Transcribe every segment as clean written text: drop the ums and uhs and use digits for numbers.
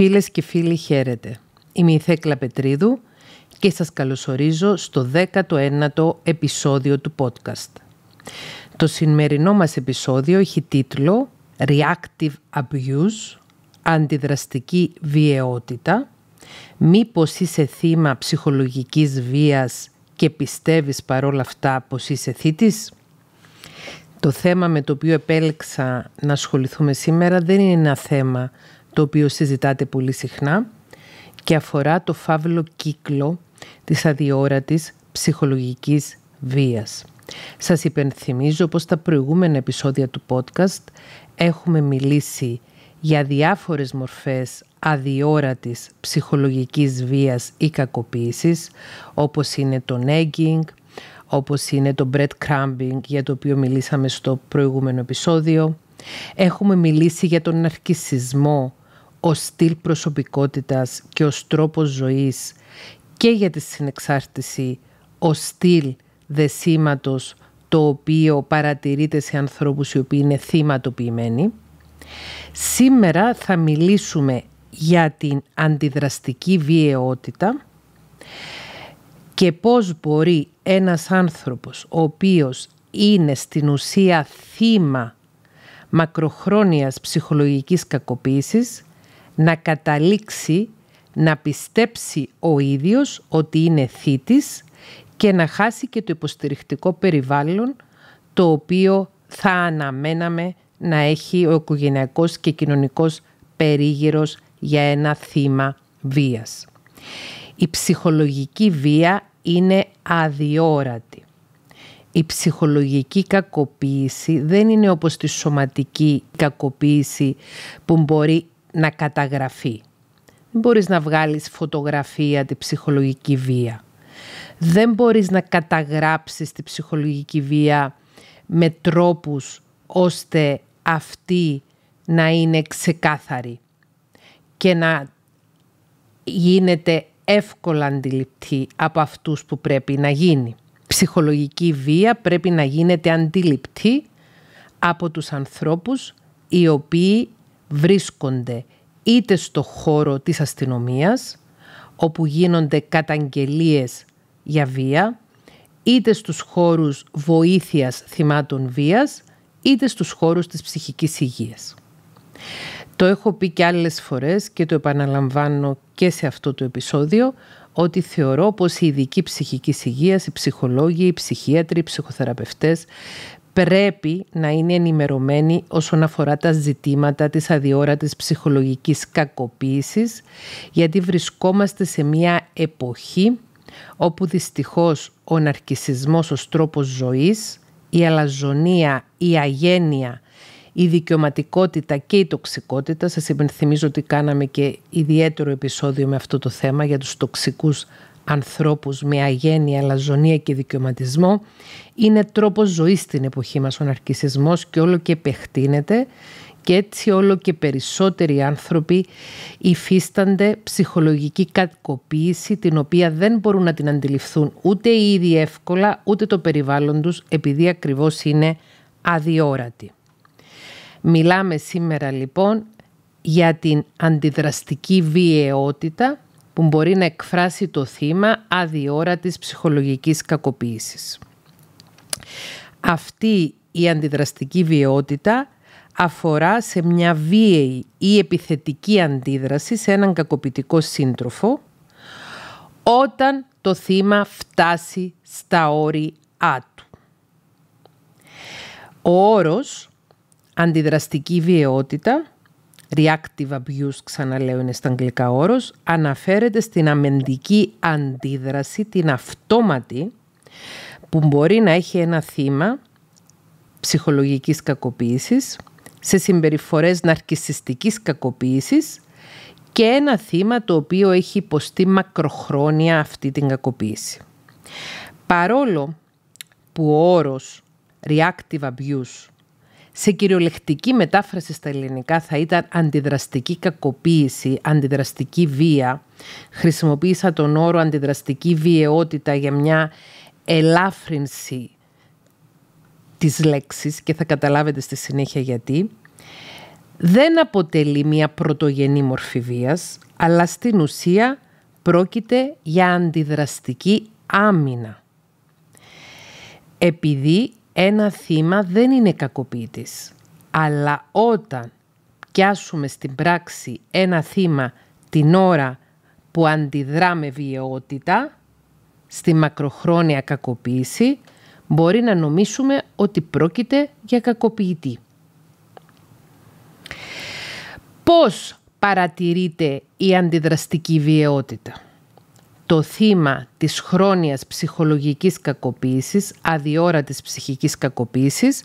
Φίλες και φίλοι, χαίρετε. Είμαι η Θέκλα Πετρίδου και σας καλωσορίζω στο 19ο επεισόδιο του podcast. Το σημερινό μας επεισόδιο έχει τίτλο Reactive Abuse, αντιδραστική βιαιότητα. Μήπως είσαι θύμα ψυχολογικής βίας και πιστεύεις παρόλα αυτά πως είσαι θύτης? Το θέμα με το οποίο επέλεξα να ασχοληθούμε σήμερα δεν είναι ένα θέμα το οποίο συζητάτε πολύ συχνά και αφορά το φαύλο κύκλο της αδιόρατης ψυχολογικής βίας. Σας υπενθυμίζω πως στα προηγούμενα επεισόδια του podcast έχουμε μιλήσει για διάφορες μορφές αδιόρατης ψυχολογικής βίας ή κακοποίησης, όπως είναι το nagging, όπως είναι το breadcrumbing, για το οποίο μιλήσαμε στο προηγούμενο επεισόδιο. Έχουμε μιλήσει για τον ναρκισσισμό ως στυλ προσωπικότητας και ως τρόπος ζωής και για τη συνεξάρτηση ως στυλ δεσίματος, το οποίο παρατηρείται σε ανθρώπους οι οποίοι είναι θυματοποιημένοι. Σήμερα θα μιλήσουμε για την αντιδραστική βιαιότητα και πώς μπορεί ένας άνθρωπος ο οποίος είναι στην ουσία θύμα μακροχρόνιας ψυχολογικής κακοποίησης να καταλήξει να πιστέψει ο ίδιος ότι είναι θύτης και να χάσει και το υποστηρικτικό περιβάλλον το οποίο θα αναμέναμε να έχει ο οικογενειακός και κοινωνικός περίγυρος για ένα θύμα βίας. Η ψυχολογική βία είναι αδιόρατη. Η ψυχολογική κακοποίηση δεν είναι όπως τη σωματική κακοποίηση που μπορεί να καταγραφεί. Δεν μπορείς να βγάλεις φωτογραφία τη ψυχολογική βία. Δεν μπορείς να καταγράψεις τη ψυχολογική βία με τρόπους ώστε αυτή να είναι ξεκάθαρη και να γίνεται εύκολα αντιληπτή από αυτούς που πρέπει να γίνει. Ψυχολογική βία πρέπει να γίνεται αντιληπτή από τους ανθρώπους οι οποίοι βρίσκονται είτε στο χώρο της αστυνομίας, όπου γίνονται καταγγελίες για βία, είτε στους χώρους βοήθειας θυμάτων βίας, είτε στους χώρους της ψυχικής υγείας. Το έχω πει και άλλες φορές και το επαναλαμβάνω και σε αυτό το επεισόδιο, ότι θεωρώ πως οι ειδικοί ψυχικής υγείας, οι ψυχολόγοι, οι ψυχίατροι, οι ψυχοθεραπευτές πρέπει να είναι ενημερωμένοι όσον αφορά τα ζητήματα της αδιόρατης ψυχολογικής κακοποίησης, γιατί βρισκόμαστε σε μια εποχή όπου δυστυχώς ο ναρκισσισμός ως τρόπος ζωής, η αλαζονία, η αγένεια, η δικαιωματικότητα και η τοξικότητα. Σας υπενθυμίζω ότι κάναμε και ιδιαίτερο επεισόδιο με αυτό το θέμα για τους τοξικούς ανθρώπους με αγένεια, αλαζονία και δικαιωματισμό. Είναι τρόπος ζωής στην εποχή μας ο ναρκισσισμός και όλο και επεκτείνεται και έτσι όλο και περισσότεροι άνθρωποι υφίστανται ψυχολογική κακοποίηση την οποία δεν μπορούν να την αντιληφθούν ούτε οι ίδιοι εύκολα ούτε το περιβάλλον τους επειδή ακριβώς είναι αδιόρατοι. Μιλάμε σήμερα λοιπόν για την αντιδραστική βιαιότητα που μπορεί να εκφράσει το θύμα αδιόρατης ψυχολογικής κακοποίησης. Αυτή η αντιδραστική βιαιότητα αφορά σε μια βίαιη ή επιθετική αντίδραση σε έναν κακοποιητικό σύντροφο όταν το θύμα φτάσει στα όρια του. Ο όρος αντιδραστική βιαιότητα, reactive abuse ξαναλέω είναι στα αγγλικά όρος, αναφέρεται στην αμυντική αντίδραση, την αυτόματη, που μπορεί να έχει ένα θύμα ψυχολογικής κακοποίησης, σε συμπεριφορές ναρκισσιστικής κακοποίησης και ένα θύμα το οποίο έχει υποστεί μακροχρόνια αυτή την κακοποίηση. Παρόλο που ο όρος reactive abuse σε κυριολεκτική μετάφραση στα ελληνικά θα ήταν αντιδραστική κακοποίηση, αντιδραστική βία. Χρησιμοποίησα τον όρο αντιδραστική βιαιότητα για μια ελάφρυνση της λέξης και θα καταλάβετε στη συνέχεια γιατί. δεν αποτελεί μια πρωτογενή μορφή βίας, αλλά στην ουσία πρόκειται για αντιδραστική άμυνα. Επειδή ένα θύμα δεν είναι κακοποιητής, αλλά όταν πιάσουμε στην πράξη ένα θύμα την ώρα που αντιδρά με βιαιότητα στη μακροχρόνια κακοποίηση, μπορεί να νομίσουμε ότι πρόκειται για κακοποιητή. Πώς παρατηρείται η αντιδραστική βιαιότητα? Το θύμα της χρόνιας ψυχολογικής κακοποίησης, αδιόρατης ψυχικής κακοποίησης,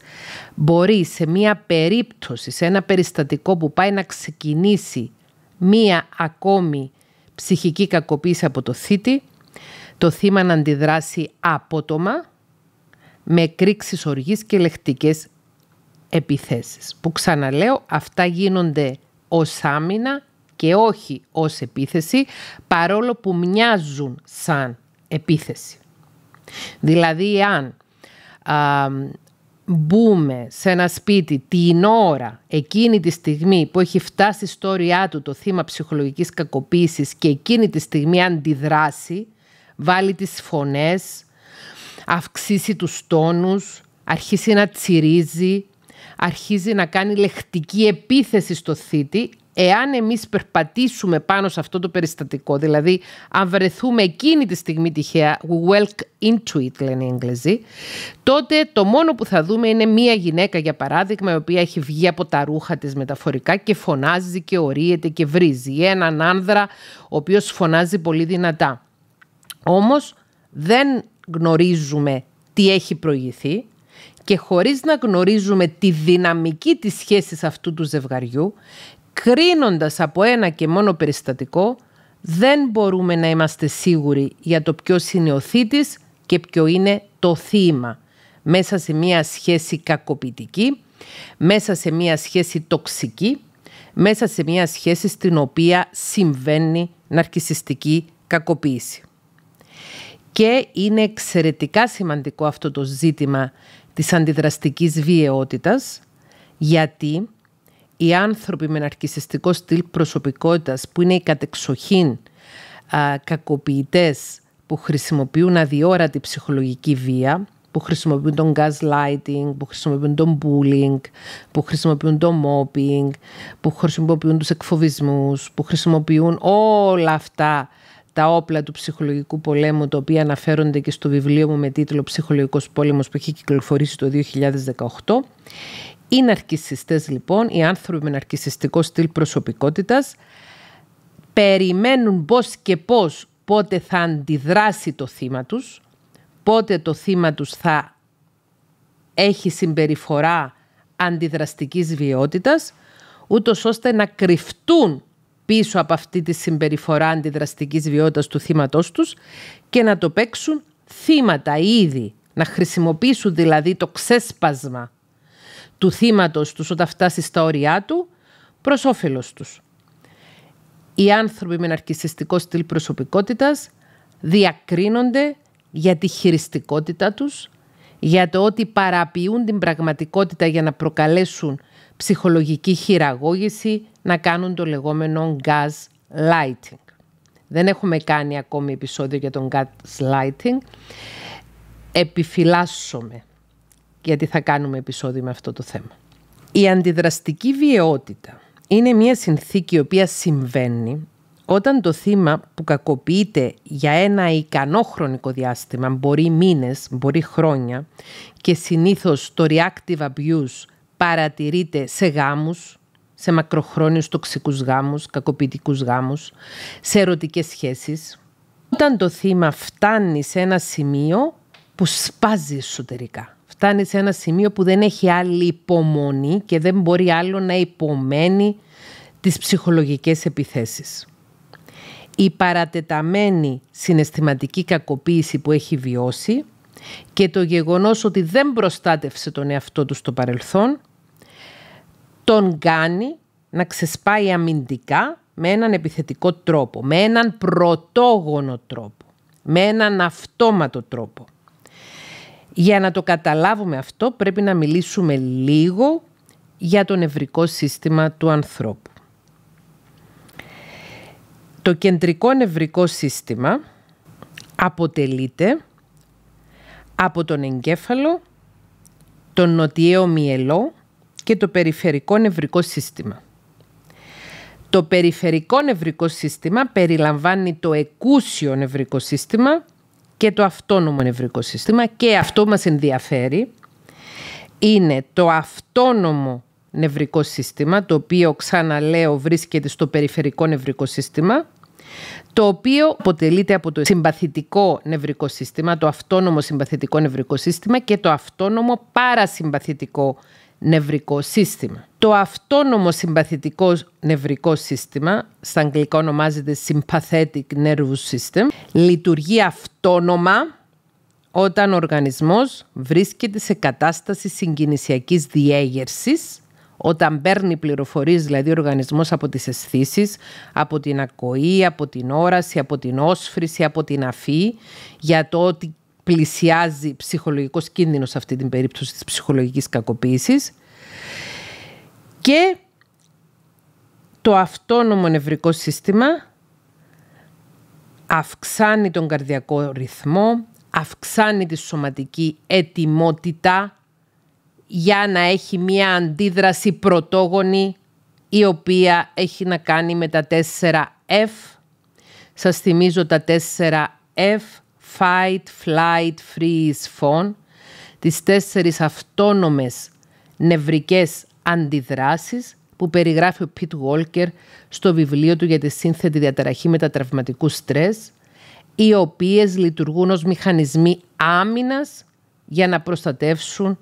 μπορεί σε μία περίπτωση, σε ένα περιστατικό που πάει να ξεκινήσει μία ακόμη ψυχική κακοποίηση από το θήτη, το θύμα να αντιδράσει απότομα με κρίξεις οργής και λεκτικές επιθέσεις. Που ξαναλέω, αυτά γίνονται ως άμυνα και όχι ως επίθεση, παρόλο που μοιάζουν σαν επίθεση. Δηλαδή, αν μπούμε σε ένα σπίτι την ώρα, εκείνη τη στιγμή που έχει φτάσει η ιστορία του το θύμα ψυχολογικής κακοποίησης και εκείνη τη στιγμή αντιδράσει, βάλει τις φωνές, αυξήσει τους τόνους, αρχίσει να τσιρίζει, αρχίζει να κάνει λεκτική επίθεση στο θήτη, εάν εμείς περπατήσουμε πάνω σε αυτό το περιστατικό, δηλαδή αν βρεθούμε εκείνη τη στιγμή τυχαία, we walk into it, λένε οι Εγγλέζοι, τότε το μόνο που θα δούμε είναι μία γυναίκα, για παράδειγμα, η οποία έχει βγει από τα ρούχα της μεταφορικά και φωνάζει και ορίεται και βρίζει. Έναν άνδρα, ο οποίος φωνάζει πολύ δυνατά. Όμως δεν γνωρίζουμε τι έχει προηγηθεί, και χωρίς να γνωρίζουμε τη δυναμική της σχέσης αυτού του ζευγαριού, κρίνοντας από ένα και μόνο περιστατικό, δεν μπορούμε να είμαστε σίγουροι για το ποιος είναι ο θήτης και ποιο είναι το θύμα. Μέσα σε μία σχέση κακοποιητική, μέσα σε μία σχέση τοξική, μέσα σε μία σχέση στην οποία συμβαίνει ναρκισσιστική κακοποίηση. Και είναι εξαιρετικά σημαντικό αυτό το ζήτημα της αντιδραστικής βιαιότητας, γιατί οι άνθρωποι με ναρκισσιστικό στυλ προσωπικότητας, που είναι οι κατεξοχήν κακοποιητές, που χρησιμοποιούν αδιόρατη ψυχολογική βία, που χρησιμοποιούν τον gaslighting, που χρησιμοποιούν τον bullying, που χρησιμοποιούν το mobbing, που χρησιμοποιούν τους εκφοβισμούς, που χρησιμοποιούν όλα αυτά τα όπλα του ψυχολογικού πολέμου, τα οποία αναφέρονται και στο βιβλίο μου με τίτλο «Ψυχολογικός πόλεμος», που έχει κυκλοφορήσει το 2018. Οι ναρκισσιστές, λοιπόν, οι άνθρωποι με ναρκισσιστικό στυλ προσωπικότητας, περιμένουν πώς και πώς, πότε θα αντιδράσει το θύμα τους, πότε το θύμα τους θα έχει συμπεριφορά αντιδραστικής βιαιότητας, ούτως ώστε να κρυφτούν πίσω από αυτή τη συμπεριφορά αντιδραστικής βιαιότητας του θύματός τους και να το παίξουν θύματα ήδη, να χρησιμοποιήσουν δηλαδή το ξέσπασμα του θύματος τους όταν φτάσει στα όρια του προς όφελος τους. Οι άνθρωποι με ναρκισσιστικό στυλ προσωπικότητας διακρίνονται για τη χειριστικότητα τους, για το ότι παραποιούν την πραγματικότητα για να προκαλέσουν ψυχολογική χειραγώγηση, να κάνουν το λεγόμενο gaslighting. Δεν έχουμε κάνει ακόμη επεισόδιο για τον gaslighting. Επιφυλάσσομαι, γιατί θα κάνουμε επεισόδιο με αυτό το θέμα. Η αντιδραστική βιαιότητα είναι μια συνθήκη η οποία συμβαίνει όταν το θύμα που κακοποιείται για ένα ικανό χρονικό διάστημα, μπορεί μήνες, μπορεί χρόνια, και συνήθως το reactive abuse παρατηρείται σε γάμους, σε μακροχρόνιους τοξικούς γάμους, κακοποιητικούς γάμους, σε ερωτικές σχέσεις. Όταν το θύμα φτάνει σε ένα σημείο που σπάζει εσωτερικά, φτάνει σε ένα σημείο που δεν έχει άλλη υπομονή και δεν μπορεί άλλο να υπομένει τις ψυχολογικές επιθέσεις. Η παρατεταμένη συναισθηματική κακοποίηση που έχει βιώσει και το γεγονός ότι δεν προστάτευσε τον εαυτό του στο παρελθόν, τον κάνει να ξεσπάει αμυντικά με έναν επιθετικό τρόπο, με έναν πρωτόγονο τρόπο, με έναν αυτόματο τρόπο. Για να το καταλάβουμε αυτό, πρέπει να μιλήσουμε λίγο για το νευρικό σύστημα του ανθρώπου. Το κεντρικό νευρικό σύστημα αποτελείται από τον εγκέφαλο, τον νοτιαίο μυελό και το περιφερικό νευρικό σύστημα. Το περιφερικό νευρικό σύστημα περιλαμβάνει το εκούσιο νευρικό σύστημα και το αυτόνομο νευρικό σύστημα, και αυτό μας ενδιαφέρει. Είναι το αυτόνομο νευρικό σύστημα, το οποίο, ξαναλέω, βρίσκεται στο περιφερικό νευρικό σύστημα, το οποίο αποτελείται από το συμπαθητικό νευρικό σύστημα, το αυτόνομο συμπαθητικό νευρικό σύστημα και το αυτόνομο παρασυμπαθητικό νευρικό σύστημα. Το αυτόνομο συμπαθητικό νευρικό σύστημα, στα αγγλικά ονομάζεται sympathetic nervous system, λειτουργεί αυτόνομα όταν ο οργανισμός βρίσκεται σε κατάσταση συγκινησιακής διέγερσης, όταν παίρνει πληροφορίες δηλαδή ο οργανισμός από τις αισθήσεις, από την ακοή, από την όραση, από την όσφρηση, από την αφή, για το ότι πλησιάζει ψυχολογικός κίνδυνος σε αυτή την περίπτωση της ψυχολογικής κακοποίησης. Και το αυτόνομο νευρικό σύστημα αυξάνει τον καρδιακό ρυθμό, αυξάνει τη σωματική ετοιμότητα για να έχει μία αντίδραση πρωτόγονη, η οποία έχει να κάνει με τα 4F. Σας θυμίζω τα 4F, Fight, Flight, Freeze, Fawn, τις 4 αυτόνομες νευρικές αντιδράσεις που περιγράφει ο Pete Walker στο βιβλίο του για τη σύνθετη διαταραχή μετατραυματικού στρες, οι οποίες λειτουργούν ως μηχανισμοί άμυνας για να προστατεύσουν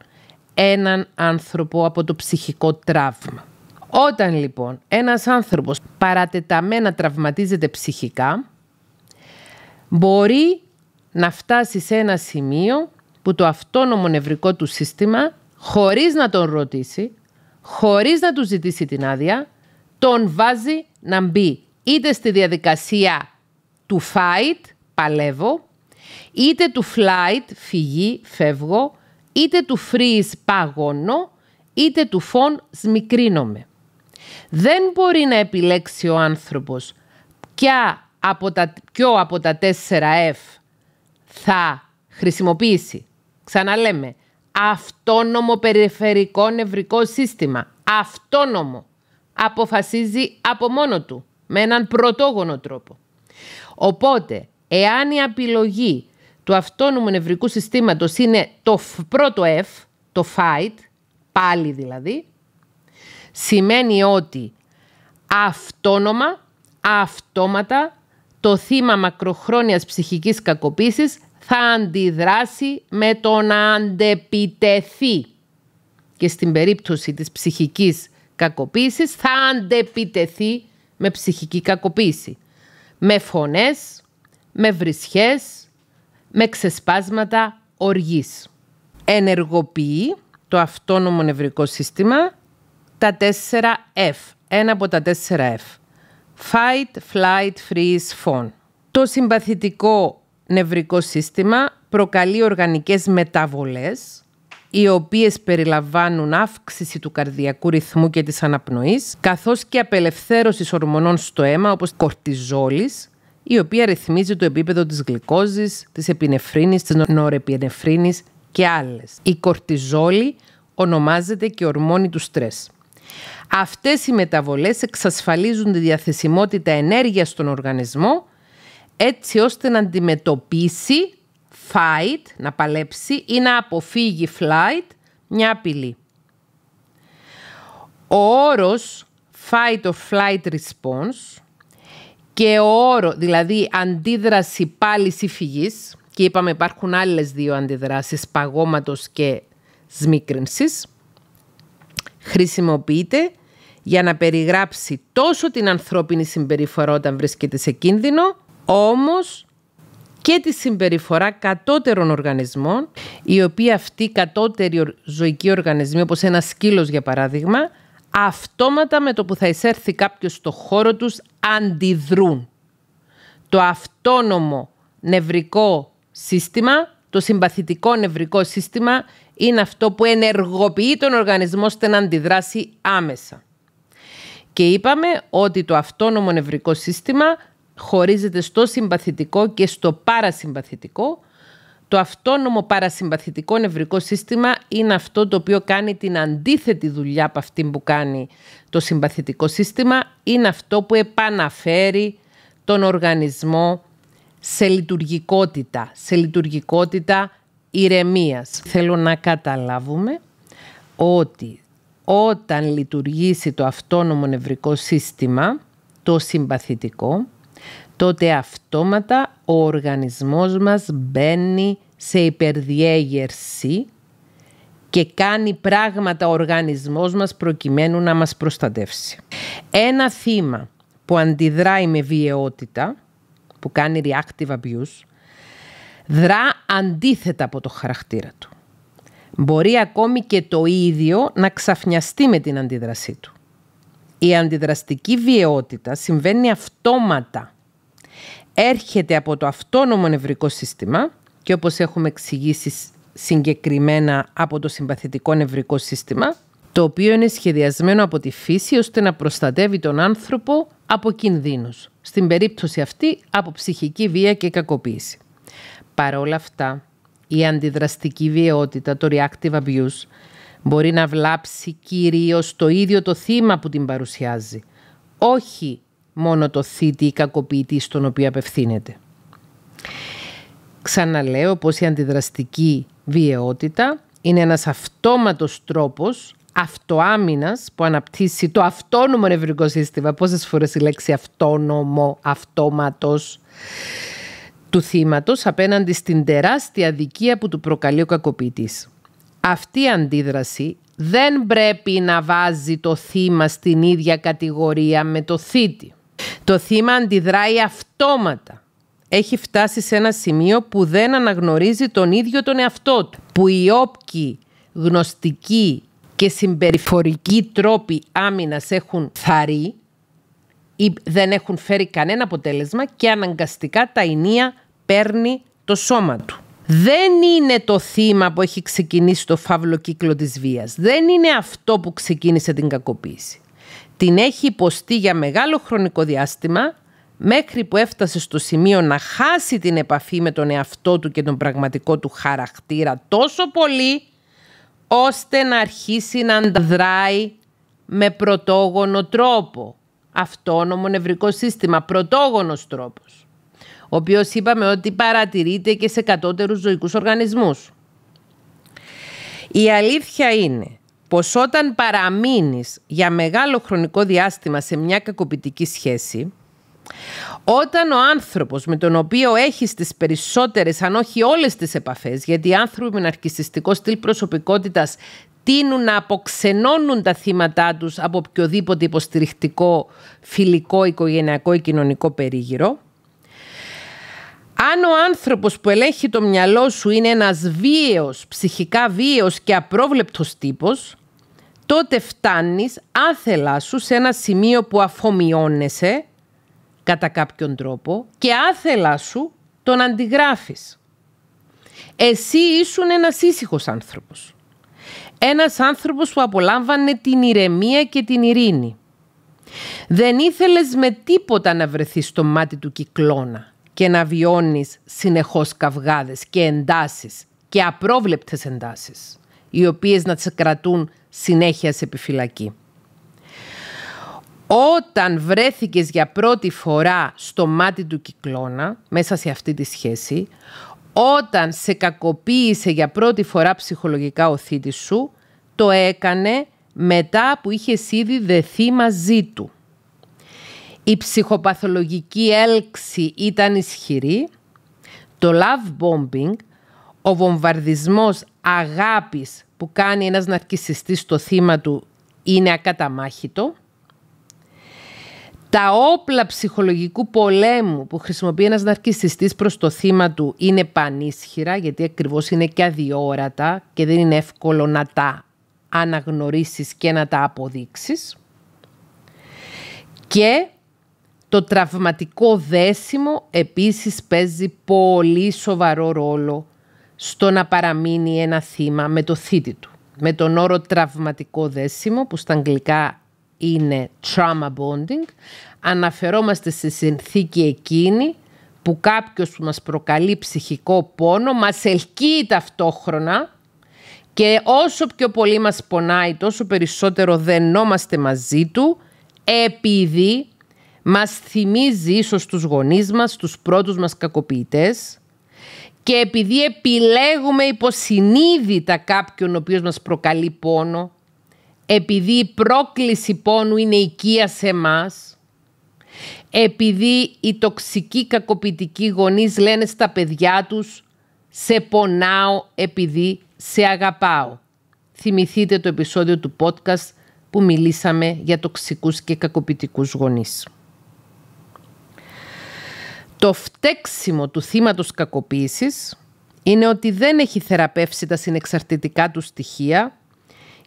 έναν άνθρωπο από το ψυχικό τραύμα. Όταν λοιπόν ένας άνθρωπος παρατεταμένα τραυματίζεται ψυχικά, μπορεί να φτάσει σε ένα σημείο που το αυτόνομο νευρικό του σύστημα, χωρίς να τον ρωτήσει, χωρίς να του ζητήσει την άδεια, τον βάζει να μπει είτε στη διαδικασία του fight, παλεύω, είτε του flight, φυγή, φεύγω, είτε του freeze, παγώνω, είτε του fawn, σμικρίνομαι. Δεν μπορεί να επιλέξει ο άνθρωπος ποιο από τα 4F θα χρησιμοποιήσει. Ξαναλέμε, αυτόνομο περιφερικό νευρικό σύστημα. Αυτόνομο. Αποφασίζει από μόνο του, με έναν πρωτόγονο τρόπο. Οπότε, εάν η επιλογή του αυτόνομου νευρικού συστήματος είναι το πρώτο F, το fight, πάλι δηλαδή, σημαίνει ότι αυτόνομα, αυτόματα, το θύμα μακροχρόνιας ψυχικής κακοποίησης θα αντιδράσει με το να αντεπιτεθεί. Και στην περίπτωση της ψυχικής κακοποίησης θα αντεπιτεθεί με ψυχική κακοποίηση. Με φωνές, με βρισχές, με ξεσπάσματα οργής. Ενεργοποιεί το αυτόνομο νευρικό σύστημα τα 4F. Ένα από τα 4F. Fight, flight, freeze, fawn. Το συμπαθητικό νευρικό σύστημα προκαλεί οργανικές μεταβολές, οι οποίες περιλαμβάνουν αύξηση του καρδιακού ρυθμού και της αναπνοής, καθώς και απελευθέρωση ορμονών στο αίμα όπως κορτιζόλης, η οποία ρυθμίζει το επίπεδο της γλυκόζης, της επινεφρίνης, της νορεπινεφρίνης και άλλες. Η κορτιζόλη ονομάζεται και ορμόνη του στρες. Αυτές οι μεταβολές εξασφαλίζουν τη διαθεσιμότητα ενέργειας στον οργανισμό, έτσι ώστε να αντιμετωπίσει fight, να παλέψει, ή να αποφύγει flight, μια απειλή. Ο όρος fight or flight response και ο όρο, δηλαδή αντίδραση πάλης ή φυγής, και είπαμε υπάρχουν άλλες δύο αντιδράσεις, παγώματος και σμίκρυνσης, χρησιμοποιείται για να περιγράψει τόσο την ανθρώπινη συμπεριφορά όταν βρίσκεται σε κίνδυνο, όμως και τη συμπεριφορά κατώτερων οργανισμών, οι οποίοι αυτοί κατώτεροι ζωικοί οργανισμοί, όπως ένα σκύλος για παράδειγμα, αυτόματα με το που θα εισέρθει κάποιος στο χώρο τους αντιδρούν. Το αυτόνομο νευρικό σύστημα, το συμπαθητικό νευρικό σύστημα είναι αυτό που ενεργοποιεί τον οργανισμό ώστε να αντιδράσει άμεσα. Και είπαμε ότι το αυτόνομο νευρικό σύστημα χωρίζεται στο συμπαθητικό και στο παρασυμπαθητικό. Το αυτόνομο παρασυμπαθητικό νευρικό σύστημα είναι αυτό το οποίο κάνει την αντίθετη δουλειά από αυτή που κάνει το συμπαθητικό σύστημα. Είναι αυτό που επαναφέρει τον οργανισμό σε λειτουργικότητα, σε λειτουργικότητα ηρεμίας. Θέλω να καταλάβουμε ότι όταν λειτουργήσει το αυτόνομο νευρικό σύστημα, το συμπαθητικό, τότε αυτόματα ο οργανισμός μας μπαίνει σε υπερδιέγερση και κάνει πράγματα ο οργανισμός μας προκειμένου να μας προστατεύσει. Ένα θύμα που αντιδράει με βιαιότητα, που κάνει reactive abuse, δρά αντίθετα από το χαρακτήρα του. Μπορεί ακόμη και το ίδιο να ξαφνιαστεί με την αντίδρασή του. Η αντιδραστική βιαιότητα συμβαίνει αυτόματα. Έρχεται από το αυτόνομο νευρικό σύστημα και όπως έχουμε εξηγήσει συγκεκριμένα από το συμπαθητικό νευρικό σύστημα, το οποίο είναι σχεδιασμένο από τη φύση ώστε να προστατεύει τον άνθρωπο από κινδύνους. Στην περίπτωση αυτή από ψυχική βία και κακοποίηση. Παρ' όλα αυτά, η αντιδραστική βιαιότητα, το reactive abuse, μπορεί να βλάψει κυρίως το ίδιο το θύμα που την παρουσιάζει. Όχι μόνο το θήτη ή κακοποιητή στον οποίο απευθύνεται. Ξαναλέω πως η αντιδραστική βιαιότητα είναι ένας αυτόματος τρόπος αυτοάμυνας που αναπτύσσει το αυτόνομο νευρικό σύστημα. Πόσες φορές η λέξη αυτόνομο, αυτόματος, του θύματος απέναντι στην τεράστια αδικία που του προκαλεί ο κακοποιητής. Αυτή η αντίδραση δεν πρέπει να βάζει το θύμα στην ίδια κατηγορία με το θήτη. Το θύμα αντιδράει αυτόματα. Έχει φτάσει σε ένα σημείο που δεν αναγνωρίζει τον ίδιο τον εαυτό του. Που οι όποιοι γνωστικοί και συμπεριφορικοί τρόποι άμυνας έχουν θαρεί ή δεν έχουν φέρει κανένα αποτέλεσμα και αναγκαστικά τα ηνία παίρνει το σώμα του. Δεν είναι το θύμα που έχει ξεκινήσει το φαύλο κύκλο της βίας. Δεν είναι αυτό που ξεκίνησε την κακοποίηση. Την έχει υποστεί για μεγάλο χρονικό διάστημα μέχρι που έφτασε στο σημείο να χάσει την επαφή με τον εαυτό του και τον πραγματικό του χαρακτήρα τόσο πολύ ώστε να αρχίσει να ανταδράει με πρωτόγονο τρόπο. Αυτόνομο νευρικό σύστημα, πρωτόγονος τρόπος, ο οποίος είπαμε ότι παρατηρείται και σε κατώτερους ζωικούς οργανισμούς. Η αλήθεια είναι πως όταν παραμείνεις για μεγάλο χρονικό διάστημα σε μια κακοποιητική σχέση, όταν ο άνθρωπος με τον οποίο έχεις τις περισσότερες, αν όχι όλες τις επαφές, γιατί οι άνθρωποι με ναρκισσιστικό στυλ προσωπικότητας τείνουν να αποξενώνουν τα θύματα τους από οποιοδήποτε υποστηρικτικό, φιλικό, οικογενειακό ή κοινωνικό περίγυρο. Αν ο άνθρωπος που ελέγχει το μυαλό σου είναι ένας βίαιος, ψυχικά βίαιος και απρόβλεπτος τύπος, τότε φτάνεις άθελά σου σε ένα σημείο που αφομοιώνεσαι κατά κάποιον τρόπο και άθελά σου τον αντιγράφεις. Εσύ ήσουν ένας ήσυχος άνθρωπος. Ένας άνθρωπος που απολάμβανε την ηρεμία και την ειρήνη. Δεν ήθελες με τίποτα να βρεθείς στο μάτι του κυκλώνα και να βιώνεις συνεχώς καυγάδες και εντάσεις και απρόβλεπτες εντάσεις, οι οποίες να τις κρατούν συνέχεια σε επιφυλακή. Όταν βρέθηκες για πρώτη φορά στο μάτι του κυκλώνα, μέσα σε αυτή τη σχέση, όταν σε κακοποίησε για πρώτη φορά ψυχολογικά ο θήτης σου, το έκανε μετά που είχες ήδη δεθεί μαζί του. Η ψυχοπαθολογική έλξη ήταν ισχυρή, το love bombing, ο βομβαρδισμός αγάπης που κάνει ένας ναρκισσιστής στο θύμα του είναι ακαταμάχητο. Τα όπλα ψυχολογικού πολέμου που χρησιμοποιεί ένας ναρκισσιστής προς το θύμα του είναι πανίσχυρα, γιατί ακριβώς είναι και αδιόρατα και δεν είναι εύκολο να τα αναγνωρίσεις και να τα αποδείξεις. Και το τραυματικό δέσιμο επίσης παίζει πολύ σοβαρό ρόλο στο να παραμείνει ένα θύμα με το θήτη του. Με τον όρο τραυματικό δέσιμο, που στα αγγλικά είναι trauma bonding, αναφερόμαστε στη συνθήκη εκείνη που κάποιος που μας προκαλεί ψυχικό πόνο μας ελκύει ταυτόχρονα, και όσο πιο πολύ μας πονάει, τόσο περισσότερο δενόμαστε μαζί του, επειδή μας θυμίζει ίσως τους γονείς μας, τους πρώτους μας κακοποιητές, και επειδή επιλέγουμε υποσυνείδητα κάποιον ο οποίος μας προκαλεί πόνο, επειδή η πρόκληση πόνου είναι οικία σε εμάς, επειδή οι τοξικοί κακοποιητικοί γονείς λένε στα παιδιά τους «σε πονάω επειδή σε αγαπάω». Θυμηθείτε το επεισόδιο του podcast που μιλήσαμε για τοξικούς και κακοποιητικούς γονείς. Το φταίξιμο του θύματος κακοποίησης είναι ότι δεν έχει θεραπεύσει τα συνεξαρτητικά του στοιχεία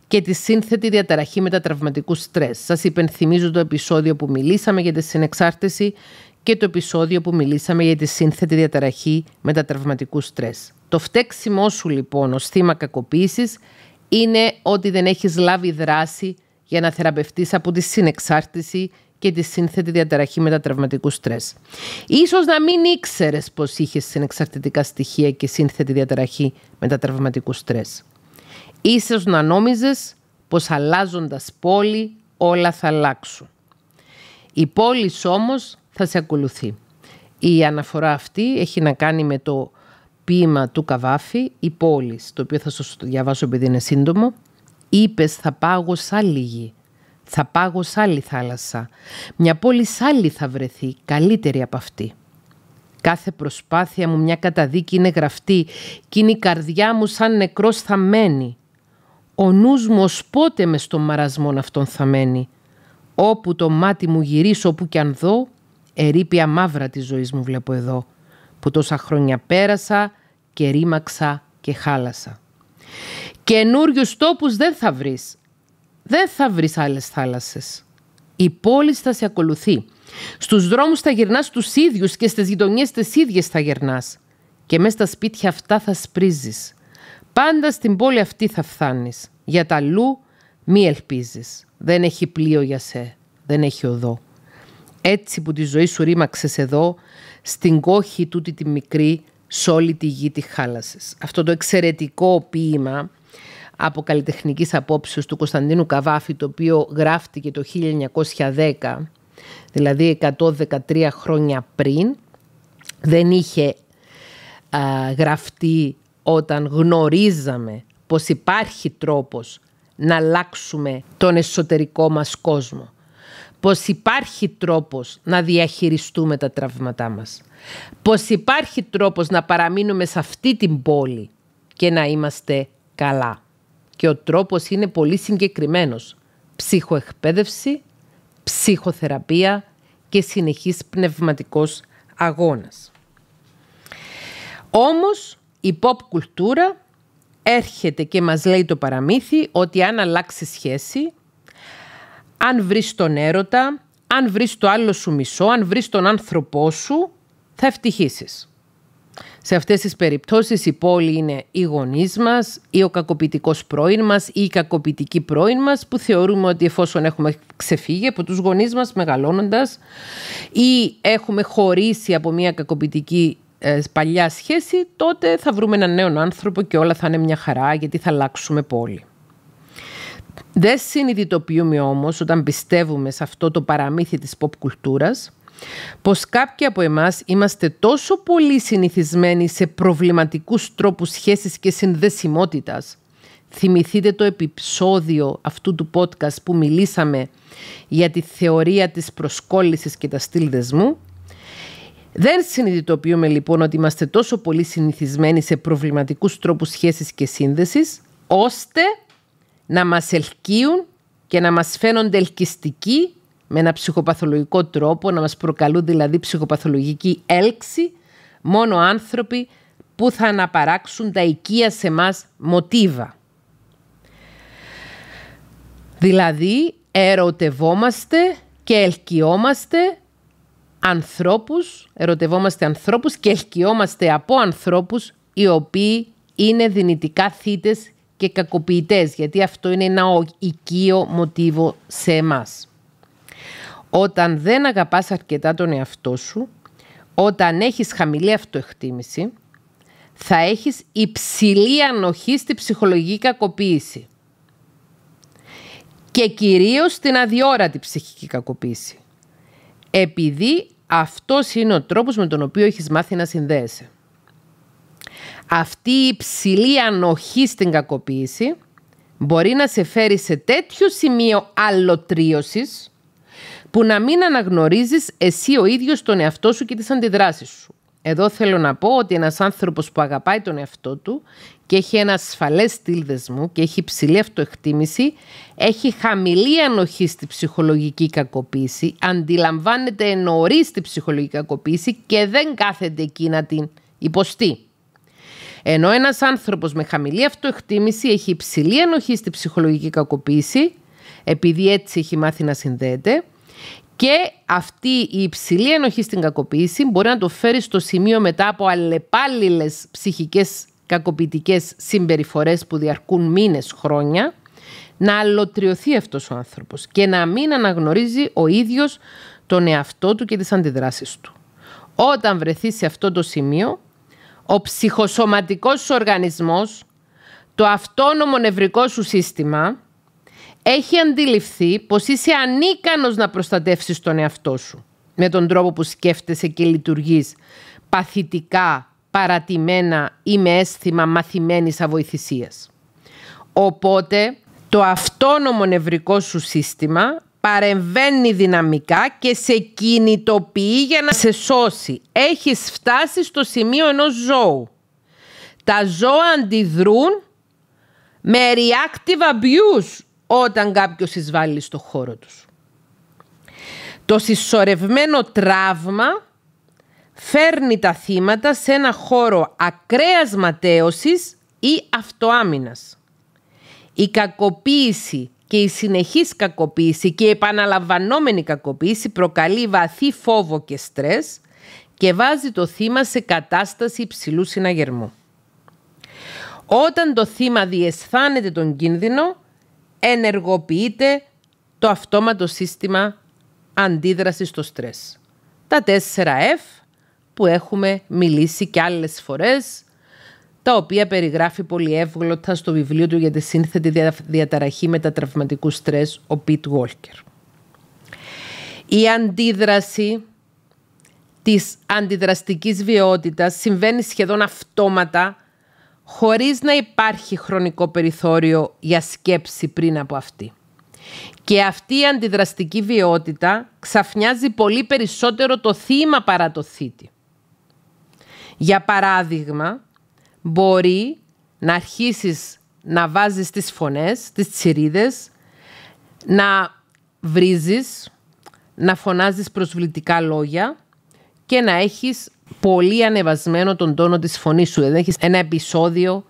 και τη σύνθετη διαταραχή μετατραυματικού στρες. Σας υπενθυμίζω το επεισόδιο που μιλήσαμε για τη συνεξάρτηση και το επεισόδιο που μιλήσαμε για τη σύνθετη διαταραχή μετατραυματικού στρες. Το φταίξιμό σου λοιπόν ως θύμα κακοποίησης είναι ότι δεν έχεις λάβει δράση για να θεραπευτείς από τη συνεξάρτηση και τη σύνθετη διαταραχή μετατραυματικού στρες. Ίσως να μην ήξερες πως είχες συνεξαρτητικά στοιχεία και σύνθετη διαταραχή μετατραυματικού στρες. Ίσως να νόμιζες πως αλλάζοντας πόλη όλα θα αλλάξουν. Η πόλη όμως θα σε ακολουθεί. Η αναφορά αυτή έχει να κάνει με το ποίημα του Καβάφη, «Η πόλη», το οποίο θα σας το διαβάσω επειδή είναι σύντομο. «Είπες θα πάγω σ' άλλη γη, θα πάγω σ' άλλη θάλασσα. Μια πόλη σ' άλλη θα βρεθεί, καλύτερη από αυτή. Κάθε προσπάθεια μου μια καταδίκη είναι γραφτή, κι είναι η καρδιά μου σαν νεκρός θα μένει. Ο νους μου ως πότε μες στον μαρασμόν αυτόν θα μένει. Όπου το μάτι μου γυρίσω, όπου κι αν δω, ερείπια μαύρα της ζωής μου βλέπω εδώ, που τόσα χρόνια πέρασα και ρήμαξα και χάλασα. Καινούριους τόπους δεν θα βρεις, δεν θα βρεις άλλες θάλασσες. Η πόλη θα σε ακολουθεί. Στους δρόμους θα γυρνάς τους ίδιους και στις γειτονιές τις ίδιες θα γυρνάς. Και μέσα στα σπίτια αυτά θα σπρίζεις. Πάντα στην πόλη αυτή θα φθάνεις. Για τα αλλού μη ελπίζεις. Δεν έχει πλοίο για σε, δεν έχει οδό. Έτσι που τη ζωή σου ρήμαξες εδώ, στην κόχη τούτη τη μικρή, σ' όλη τη γη τη χάλασες». Αυτό το εξαιρετικό ποίημα από καλλιτεχνικής απόψεως του Κωνσταντίνου Καβάφη, το οποίο γράφτηκε το 1910, δηλαδή 113 χρόνια πριν, δεν είχε γραφτεί όταν γνωρίζαμε πως υπάρχει τρόπος να αλλάξουμε τον εσωτερικό μας κόσμο, πως υπάρχει τρόπος να διαχειριστούμε τα τραύματά μας, πως υπάρχει τρόπος να παραμείνουμε σε αυτή την πόλη και να είμαστε καλά. Και ο τρόπος είναι πολύ συγκεκριμένος. Ψυχοεκπαίδευση, ψυχοθεραπεία και συνεχής πνευματικός αγώνας. Όμως η pop κουλτούρα έρχεται και μας λέει το παραμύθι ότι αν αλλάξει σχέση, αν βρεις τον έρωτα, αν βρεις το άλλο σου μισό, αν βρεις τον άνθρωπό σου, θα ευτυχήσεις. Σε αυτές τις περιπτώσεις η πόλη είναι οι γονείς μας ή ο κακοποιητικός πρώην μας ή η κακοποιητική πρώην μας, που θεωρούμε ότι εφόσον έχουμε ξεφύγει από τους γονείς μας μεγαλώνοντας ή έχουμε χωρίσει από μια κακοποιητική παλιά σχέση, τότε θα βρούμε έναν νέο άνθρωπο και όλα θα είναι μια χαρά γιατί θα αλλάξουμε πόλη. Δεν συνειδητοποιούμε όμως, όταν πιστεύουμε σε αυτό το παραμύθι της pop κουλτούρας, πως κάποιοι από εμάς είμαστε τόσο πολύ συνηθισμένοι σε προβληματικούς τρόπους σχέσης και συνδεσιμότητας. Θυμηθείτε το επεισόδιο αυτού του podcast που μιλήσαμε για τη θεωρία της προσκόλλησης και τα στυλ δεσμού. Δεν συνειδητοποιούμε λοιπόν ότι είμαστε τόσο πολύ συνηθισμένοι σε προβληματικούς τρόπους σχέσης και σύνδεσης, ώστε να μας ελκύουν και να μας φαίνονται ελκυστικοί με ένα ψυχοπαθολογικό τρόπο, να μας προκαλούν δηλαδή ψυχοπαθολογική έλξη μόνο άνθρωποι που θα αναπαράξουν τα οικεία σε μας μοτίβα. Δηλαδή ερωτευόμαστε ανθρώπους και ελκυόμαστε από ανθρώπους οι οποίοι είναι δυνητικά θύτες και κακοποιητές, γιατί αυτό είναι ένα οικείο μοτίβο σε εμάς. Όταν δεν αγαπάς αρκετά τον εαυτό σου, όταν έχεις χαμηλή αυτοεκτίμηση, θα έχεις υψηλή ανοχή στη ψυχολογική κακοποίηση και κυρίως στην αδιόρατη ψυχική κακοποίηση, επειδή αυτός είναι ο τρόπος με τον οποίο έχεις μάθει να συνδέεσαι. Αυτή η υψηλή ανοχή στην κακοποίηση μπορεί να σε φέρει σε τέτοιο σημείο αλλοτρίωσης που να μην αναγνωρίζεις εσύ ο ίδιος τον εαυτό σου και τις αντιδράσεις σου. Εδώ θέλω να πω ότι ένας άνθρωπος που αγαπάει τον εαυτό του και έχει ένα ασφαλές στυλ δεσμού και έχει υψηλή αυτοεκτίμηση, έχει χαμηλή ανοχή στη ψυχολογική κακοποίηση, αντιλαμβάνεται νωρίς τη ψυχολογική κακοποίηση και δεν κάθεται εκεί να την υποστεί. Ενώ ένας άνθρωπος με χαμηλή αυτοεκτίμηση έχει υψηλή ανοχή στη ψυχολογική κακοποίηση, επειδή έτσι έχει μάθει να συνδέεται, και αυτή η υψηλή ανοχή στην κακοποίηση μπορεί να το φέρει στο σημείο μετά από αλλεπάλληλες ψυχικές κακοποιητικές συμπεριφορές που διαρκούν μήνες, χρόνια, να αλλοτριωθεί αυτός ο άνθρωπος και να μην αναγνωρίζει ο ίδιος τον εαυτό του και τις αντιδράσεις του. Όταν βρεθεί σε αυτό το σημείο, ο ψυχοσωματικός σου οργανισμός, το αυτόνομο νευρικό σου σύστημα, έχει αντιληφθεί πως είσαι ανίκανος να προστατεύσεις τον εαυτό σου με τον τρόπο που σκέφτεσαι και λειτουργείς παθητικά, παρατημένα ή με αίσθημα μαθημένης αβοηθησίας. Οπότε το αυτόνομο νευρικό σου σύστημα παρεμβαίνει δυναμικά και σε κινητοποιεί για να σε σώσει. Έχεις φτάσει στο σημείο ενός ζώου. Τα ζώα αντιδρούν με reactive abuse όταν κάποιος εισβάλλει στο χώρο τους. Το συσσωρευμένο τραύμα φέρνει τα θύματα σε ένα χώρο ακραίας ματέωσης ή αυτοάμυνας. Η κακοποίηση και η συνεχής κακοποίηση και η επαναλαμβανόμενη κακοποίηση προκαλεί βαθύ φόβο και στρες και βάζει το θύμα σε κατάσταση υψηλού συναγερμού. Όταν το θύμα διαισθάνεται τον κίνδυνο, ενεργοποιείται το αυτόματο σύστημα αντίδρασης στο στρες. Τα 4F που έχουμε μιλήσει και άλλες φορές, τα οποία περιγράφει πολύ εύγλωτα στο βιβλίο του για τη σύνθετη διαταραχή μετατραυματικού στρες, ο Πιτ Walker. Η αντίδραση της αντιδραστικής βιαιότητας συμβαίνει σχεδόν αυτόματα, χωρίς να υπάρχει χρονικό περιθώριο για σκέψη πριν από αυτή. Και αυτή η αντιδραστική βιαιότητα ξαφνιάζει πολύ περισσότερο το θύμα παρά το θήτη. Για παράδειγμα, μπορεί να αρχίσεις να βάζεις τις φωνές, τις τσιρίδες, να βρίζεις, να φωνάζεις προσβλητικά λόγια και να έχεις πολύ ανεβασμένο τον τόνο της φωνής σου. Δηλαδή έχεις ένα επεισόδιο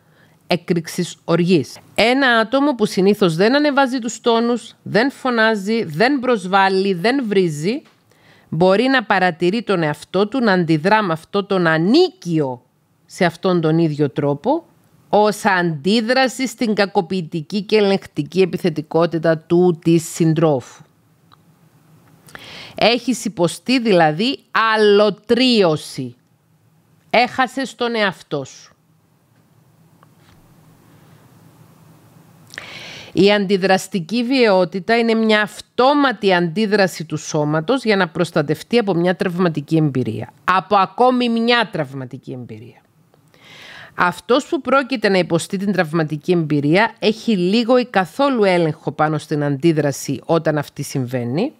έκρηξης οργής. Ένα άτομο που συνήθως δεν ανεβάζει τους τόνους, δεν φωνάζει, δεν προσβάλλει, δεν βρίζει, μπορεί να παρατηρεί τον εαυτό του να αντιδρά με αυτό τον ανίκιο σε αυτόν τον ίδιο τρόπο, ως αντίδραση στην κακοποιητική και ελεγκτική επιθετικότητα του της συντρόφου. Έχεις υποστεί δηλαδή αλλοτρίωση. Έχασες τον εαυτό σου. Η αντιδραστική βιαιότητα είναι μια αυτόματη αντίδραση του σώματος για να προστατευτεί από μια τραυματική εμπειρία. Από ακόμη μια τραυματική εμπειρία. Αυτός που πρόκειται να υποστεί την τραυματική εμπειρία έχει λίγο ή καθόλου έλεγχο πάνω στην αντίδραση όταν αυτή συμβαίνει,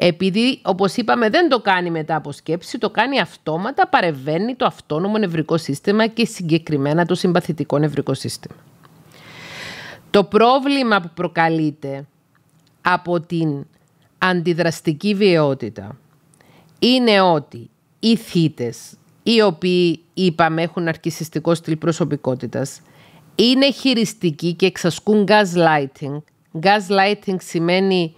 επειδή, όπως είπαμε, δεν το κάνει μετά από σκέψη, το κάνει αυτόματα, παρεμβαίνει το αυτόνομο νευρικό σύστημα και συγκεκριμένα το συμπαθητικό νευρικό σύστημα. Το πρόβλημα που προκαλείται από την αντιδραστική βιαιότητα είναι ότι οι θύτες, οι οποίοι, είπαμε, έχουν ναρκισσιστικό στυλ προσωπικότητας, είναι χειριστικοί και εξασκούν gaslighting. Gaslighting σημαίνει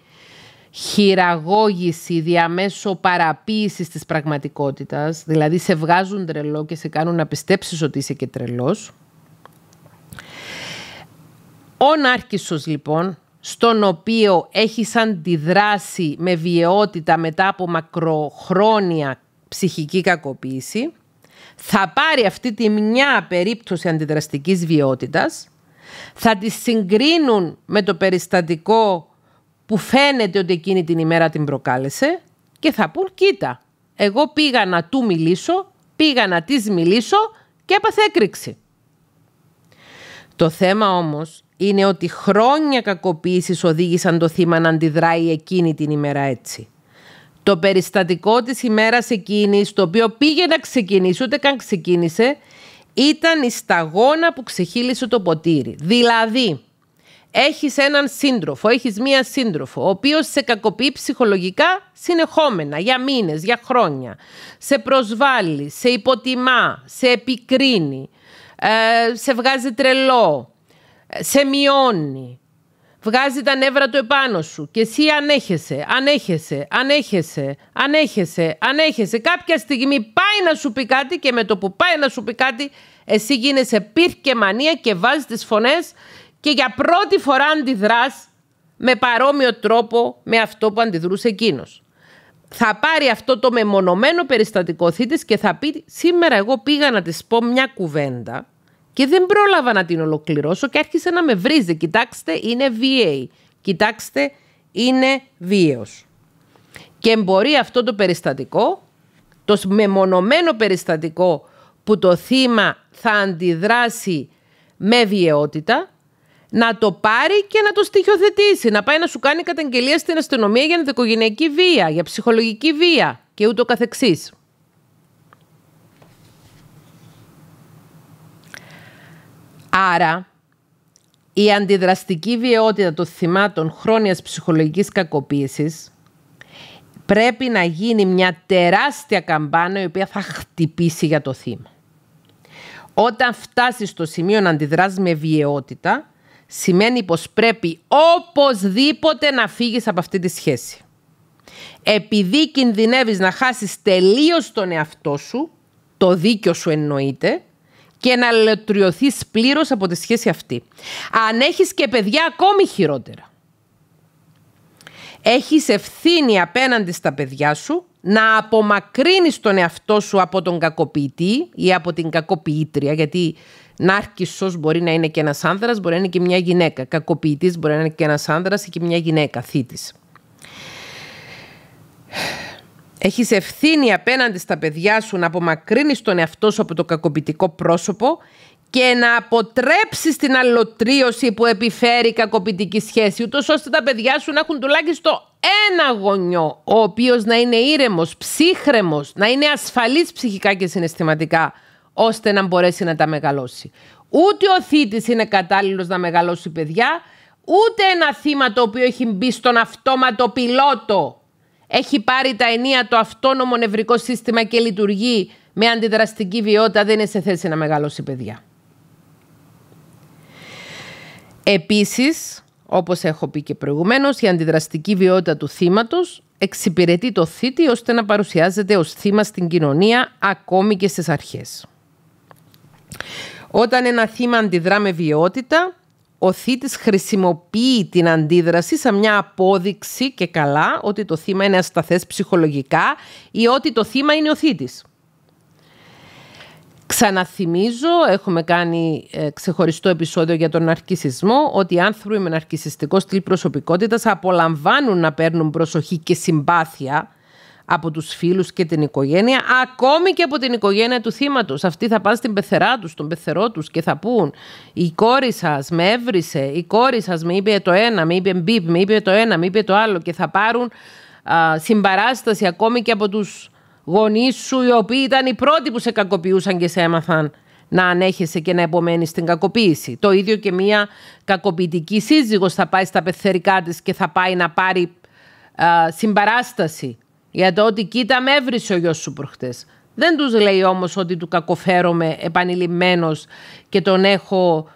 χειραγώγηση διαμέσου παραποίησης της πραγματικότητας, δηλαδή σε βγάζουν τρελό και σε κάνουν να πιστέψεις ότι είσαι και τρελός. Ο νάρκισσος λοιπόν, στον οποίο έχεις αντιδράσει με βιαιότητα μετά από μακροχρόνια ψυχική κακοποίηση, θα πάρει αυτή τη μια περίπτωση αντιδραστικής βιαιότητας, θα τη συγκρίνουν με το περιστατικό που φαίνεται ότι εκείνη την ημέρα την προκάλεσε και θα πούν «Κοίτα, εγώ πήγα να του μιλήσω, πήγα να της μιλήσω και έπαθε έκρηξη». Το θέμα όμως είναι ότι χρόνια κακοποίησης οδήγησαν το θύμα να αντιδράει εκείνη την ημέρα έτσι. Το περιστατικό της ημέρας εκείνης, το οποίο πήγε να ξεκινήσει, ούτε καν ξεκίνησε, ήταν η σταγόνα που ξεχύλισε το ποτήρι. Δηλαδή, έχεις έναν σύντροφο, έχεις μία σύντροφο, ο οποίος σε κακοποιεί ψυχολογικά συνεχόμενα, για μήνες, για χρόνια. Σε προσβάλλει, σε υποτιμά, σε επικρίνει, σε βγάζει τρελό, σε μειώνει, βγάζει τα νεύρα του επάνω σου και εσύ ανέχεσαι. Κάποια στιγμή πάει να σου πει κάτι και με το που πάει να σου πει κάτι εσύ γίνεσαι πυρ και μανία και βάζεις τις φωνές και για πρώτη φορά αντιδράς με παρόμοιο τρόπο με αυτό που αντιδρούσε εκείνος. Θα πάρει αυτό το μεμονωμένο περιστατικό θήτης και θα πει «Σήμερα εγώ πήγα να της πω μια κουβέντα και δεν πρόλαβα να την ολοκληρώσω και άρχισε να με βρίζει. Κοιτάξτε, είναι βίαιη. Κοιτάξτε, είναι βίαιος». Και μπορεί αυτό το περιστατικό, το μεμονωμένο περιστατικό που το θύμα θα αντιδράσει με βιαιότητα, να το πάρει και να το στοιχειοθετήσει, να πάει να σου κάνει καταγγελία στην αστυνομία για ενδοοικογενειακή βία, για ψυχολογική βία και ούτω καθεξής. Άρα, η αντιδραστική βιαιότητα των θυμάτων χρόνιας ψυχολογικής κακοποίησης πρέπει να γίνει μια τεράστια καμπάνα η οποία θα χτυπήσει για το θύμα. Όταν φτάσεις στο σημείο να αντιδράς με βιαιότητα, σημαίνει πως πρέπει οπωσδήποτε να φύγεις από αυτή τη σχέση. Επειδή κινδυνεύεις να χάσεις τελείως τον εαυτό σου, το δίκιο σου εννοείται, και να λετριωθείς πλήρως από τη σχέση αυτή. Αν έχεις και παιδιά, ακόμη χειρότερα. Έχεις ευθύνη απέναντι στα παιδιά σου να απομακρύνεις τον εαυτό σου από τον κακοποιητή ή από την κακοποιήτρια, γιατί νάρκισσος μπορεί να είναι και ένας άνδρας, μπορεί να είναι και μια γυναίκα. Κακοποιητής μπορεί να είναι και ένας άνδρας ή και μια γυναίκα, θήτης. Έχεις ευθύνη απέναντι στα παιδιά σου να απομακρύνεις τον εαυτό σου από το κακοποιητικό πρόσωπο και να αποτρέψεις την αλωτρίωση που επιφέρει η κακοποιητική σχέση, ούτως ώστε τα παιδιά σου να έχουν τουλάχιστον ένα γονιό, ο οποίος να είναι ήρεμος, ψύχρεμος, να είναι ασφαλής ψυχικά και συναισθηματικά, ώστε να μπορέσει να τα μεγαλώσει. Ούτε ο θήτης είναι κατάλληλος να μεγαλώσει παιδιά, ούτε ένα θύμα το οποίο έχει μπει στον αυτόματο πιλότο, έχει πάρει τα ενία το αυτόνομο νευρικό σύστημα και λειτουργεί με αντιδραστική βιαιότητα, δεν είναι σε θέση να μεγαλώσει παιδιά. Επίσης, όπως έχω πει και προηγουμένως, η αντιδραστική βιαιότητα του θύματος εξυπηρετεί το θήτη ώστε να παρουσιάζεται ως θύμα στην κοινωνία, ακόμη και στις αρχές. Όταν ένα θύμα αντιδρά με βιαιότητα, ο θήτης χρησιμοποιεί την αντίδραση σαν μια απόδειξη και καλά ότι το θύμα είναι ασταθές ψυχολογικά ή ότι το θύμα είναι ο θήτης. Ξαναθυμίζω, έχουμε κάνει ξεχωριστό επεισόδιο για τον ναρκισσισμό, ότι οι άνθρωποι με ναρκισσιστικό στυλ προσωπικότητας απολαμβάνουν να παίρνουν προσοχή και συμπάθεια από τους φίλους και την οικογένεια, ακόμη και από την οικογένεια του θύματος. Αυτοί θα πάνε στην πεθερά τους, στον πεθερό τους και θα πούν «Η κόρη σας με έβρισε, η κόρη σας με είπε το ένα, με είπε μπιπ, με είπε το ένα, με είπε το άλλο» και θα πάρουν συμπαράσταση ακόμη και από τους γονείς σου, οι οποίοι ήταν οι πρώτοι που σε κακοποιούσαν και σε έμαθαν να ανέχεσαι και να επομένεις την κακοποίηση. Το ίδιο και μια κακοποιητική σύζυγος θα πάει στα πεθερικά της και θα πάει να πάρει συμπαράσταση για το ότι «Κοίτα, με έβρισε ο γιος σου προχτές». Δεν τους λέει όμως ότι του κακοφέρομαι επανειλημμένος και τον έχω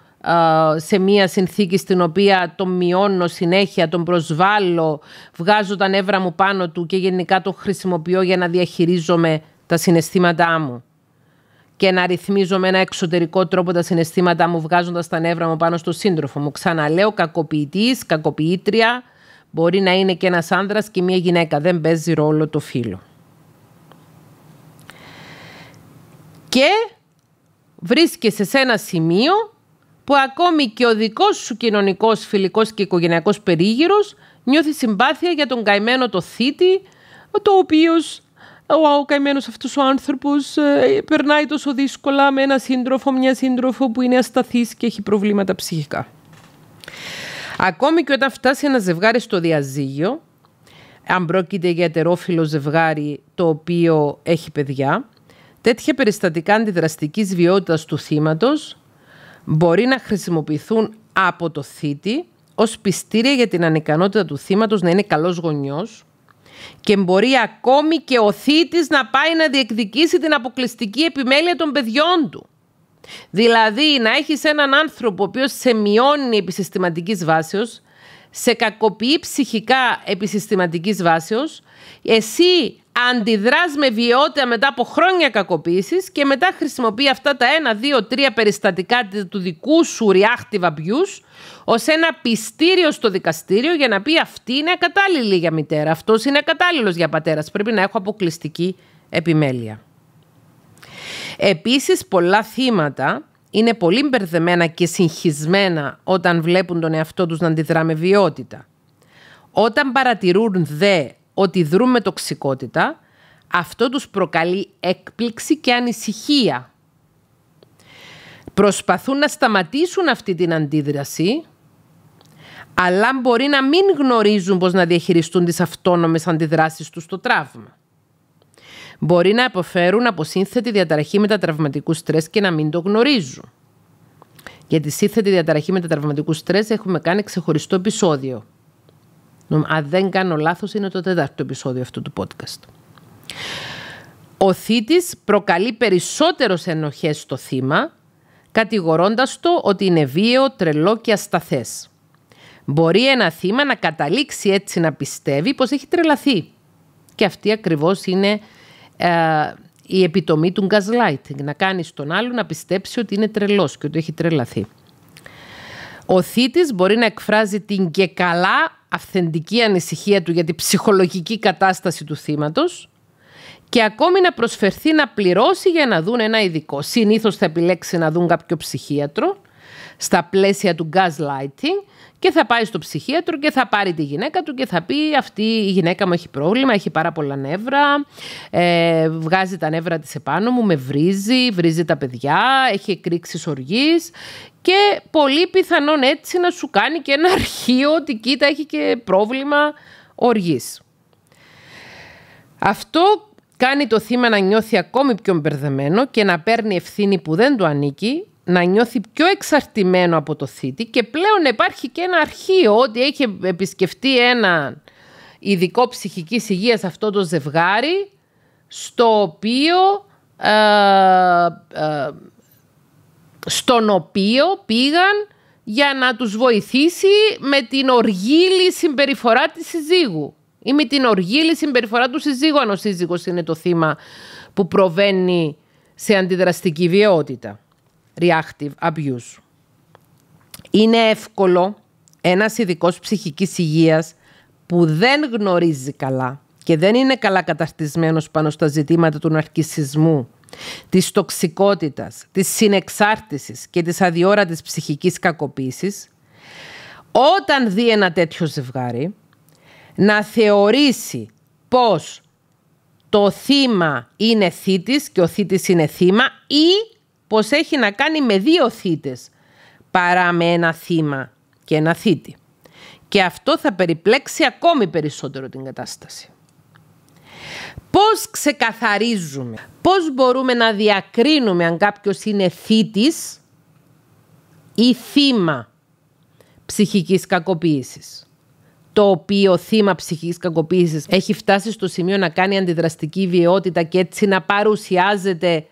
σε μία συνθήκη στην οποία τον μειώνω συνέχεια, τον προσβάλλω, βγάζω τα νεύρα μου πάνω του και γενικά το χρησιμοποιώ για να διαχειρίζομαι τα συναισθήματά μου. και να ρυθμίζω με ένα εξωτερικό τρόπο τα συναισθήματά μου, βγάζοντας τα νεύρα μου πάνω στο σύντροφο μου. Ξαναλέω, κακοποιητής, κακοποιήτρια, μπορεί να είναι και ένας άνδρας και μια γυναίκα. Δεν παίζει ρόλο το φύλο. Και βρίσκεσαι σε ένα σημείο που ακόμη και ο δικός σου κοινωνικός, φιλικός και οικογενειακός περίγυρος νιώθει συμπάθεια για τον καημένο το θήτη, το οποίος ο καημένος αυτός ο άνθρωπος περνάει τόσο δύσκολα με ένα σύντροφο, μια σύντροφο που είναι ασταθής και έχει προβλήματα ψυχικά. Ακόμη και όταν φτάσει ένα ζευγάρι στο διαζύγιο, αν πρόκειται για ετερόφιλο ζευγάρι το οποίο έχει παιδιά, τέτοια περιστατικά αντιδραστικής βιότητας του θύματος μπορεί να χρησιμοποιηθούν από το θήτη ως πιστήρια για την ανικανότητα του θύματος να είναι καλός γονιός και μπορεί ακόμη και ο θήτης να πάει να διεκδικήσει την αποκλειστική επιμέλεια των παιδιών του. Δηλαδή να έχεις έναν άνθρωπο ο οποίος σε μειώνει επισυστηματικής βάσεως, σε κακοποιεί ψυχικά επισυστηματικής βάσεως, εσύ αντιδράς με βιαιότητα μετά από χρόνια κακοποίησης και μετά χρησιμοποιεί αυτά τα 1, 2, 3 περιστατικά του δικού σου reactive abuse ως ένα πιστήριο στο δικαστήριο για να πει αυτή είναι ακατάλληλη για μητέρα, αυτός είναι ακατάλληλος για πατέρας, πρέπει να έχω αποκλειστική επιμέλεια. Επίσης πολλά θύματα είναι πολύ μπερδεμένα και συγχυσμένα όταν βλέπουν τον εαυτό τους να αντιδρά με βιαιότητα. Όταν παρατηρούν δε ότι δρούν με τοξικότητα, αυτό τους προκαλεί έκπληξη και ανησυχία. Προσπαθούν να σταματήσουν αυτή την αντίδραση, αλλά μπορεί να μην γνωρίζουν πώς να διαχειριστούν τις αυτόνομες αντιδράσεις τους στο τραύμα. Μπορεί να υποφέρουν από σύνθετη διαταραχή μετατραυματικού στρες και να μην το γνωρίζουν. Για τη σύνθετη διαταραχή μετατραυματικού στρες έχουμε κάνει ξεχωριστό επεισόδιο. Αν δεν κάνω λάθος, είναι το 4ο επεισόδιο αυτού του podcast. Ο θήτης προκαλεί περισσότερες ενοχές στο θύμα, κατηγορώντας το ότι είναι βίαιο, τρελό και ασταθές. Μπορεί ένα θύμα να καταλήξει έτσι να πιστεύει πως έχει τρελαθεί. Και αυτή ακριβώς είναι η επιτομή του gaslighting. Να κάνεις τον άλλο να πιστέψει ότι είναι τρελός και ότι έχει τρελαθεί. Ο θήτης μπορεί να εκφράζει την και καλά αυθεντική ανησυχία του για την ψυχολογική κατάσταση του θύματος και ακόμη να προσφερθεί να πληρώσει για να δουν ένα ειδικό. Συνήθως θα επιλέξει να δουν κάποιο ψυχίατρο στα πλαίσια του gaslighting και θα πάει στο ψυχίατρο και θα πάρει τη γυναίκα του και θα πει αυτή η γυναίκα μου έχει πρόβλημα, έχει πάρα πολλά νεύρα, βγάζει τα νεύρα της επάνω μου, με βρίζει, βρίζει τα παιδιά, έχει εκρήξεις οργής και πολύ πιθανόν έτσι να σου κάνει και ένα αρχείο ότι κοίτα έχει και πρόβλημα οργής. Αυτό κάνει το θύμα να νιώθει ακόμη πιο μπερδεμένο και να παίρνει ευθύνη που δεν του ανήκει, να νιώθει πιο εξαρτημένο από το θήτη και πλέον υπάρχει και ένα αρχείο ότι έχει επισκεφτεί ένα ειδικό ψυχικής υγείας αυτό το ζευγάρι στο οποίο, στον οποίο πήγαν για να τους βοηθήσει με την οργίλη συμπεριφορά της συζύγου ή με την οργίλη συμπεριφορά του συζύγου αν ο σύζυγος είναι το θύμα που προβαίνει σε αντιδραστική βιαιότητα. Reactive abuse. Είναι εύκολο ένας ειδικός ψυχικής υγείας που δεν γνωρίζει καλά και δεν είναι καλά καταρτισμένος πάνω στα ζητήματα του ναρκισσισμού, της τοξικότητας, της συνεξάρτησης και της αδιόρατης ψυχικής κακοποίησης, όταν δει ένα τέτοιο ζευγάρι, να θεωρήσει πως το θύμα είναι θήτης και ο θήτης είναι θύμα ή πως έχει να κάνει με 2 θύτες παρά με ένα θύμα και ένα θήτη. Και αυτό θα περιπλέξει ακόμη περισσότερο την κατάσταση. Πώς ξεκαθαρίζουμε, πώς μπορούμε να διακρίνουμε αν κάποιος είναι θήτης ή θύμα ψυχικής κακοποίησης, το οποίο θύμα ψυχικής κακοποίησης έχει φτάσει στο σημείο να κάνει αντιδραστική βιαιότητα και έτσι να παρουσιάζεται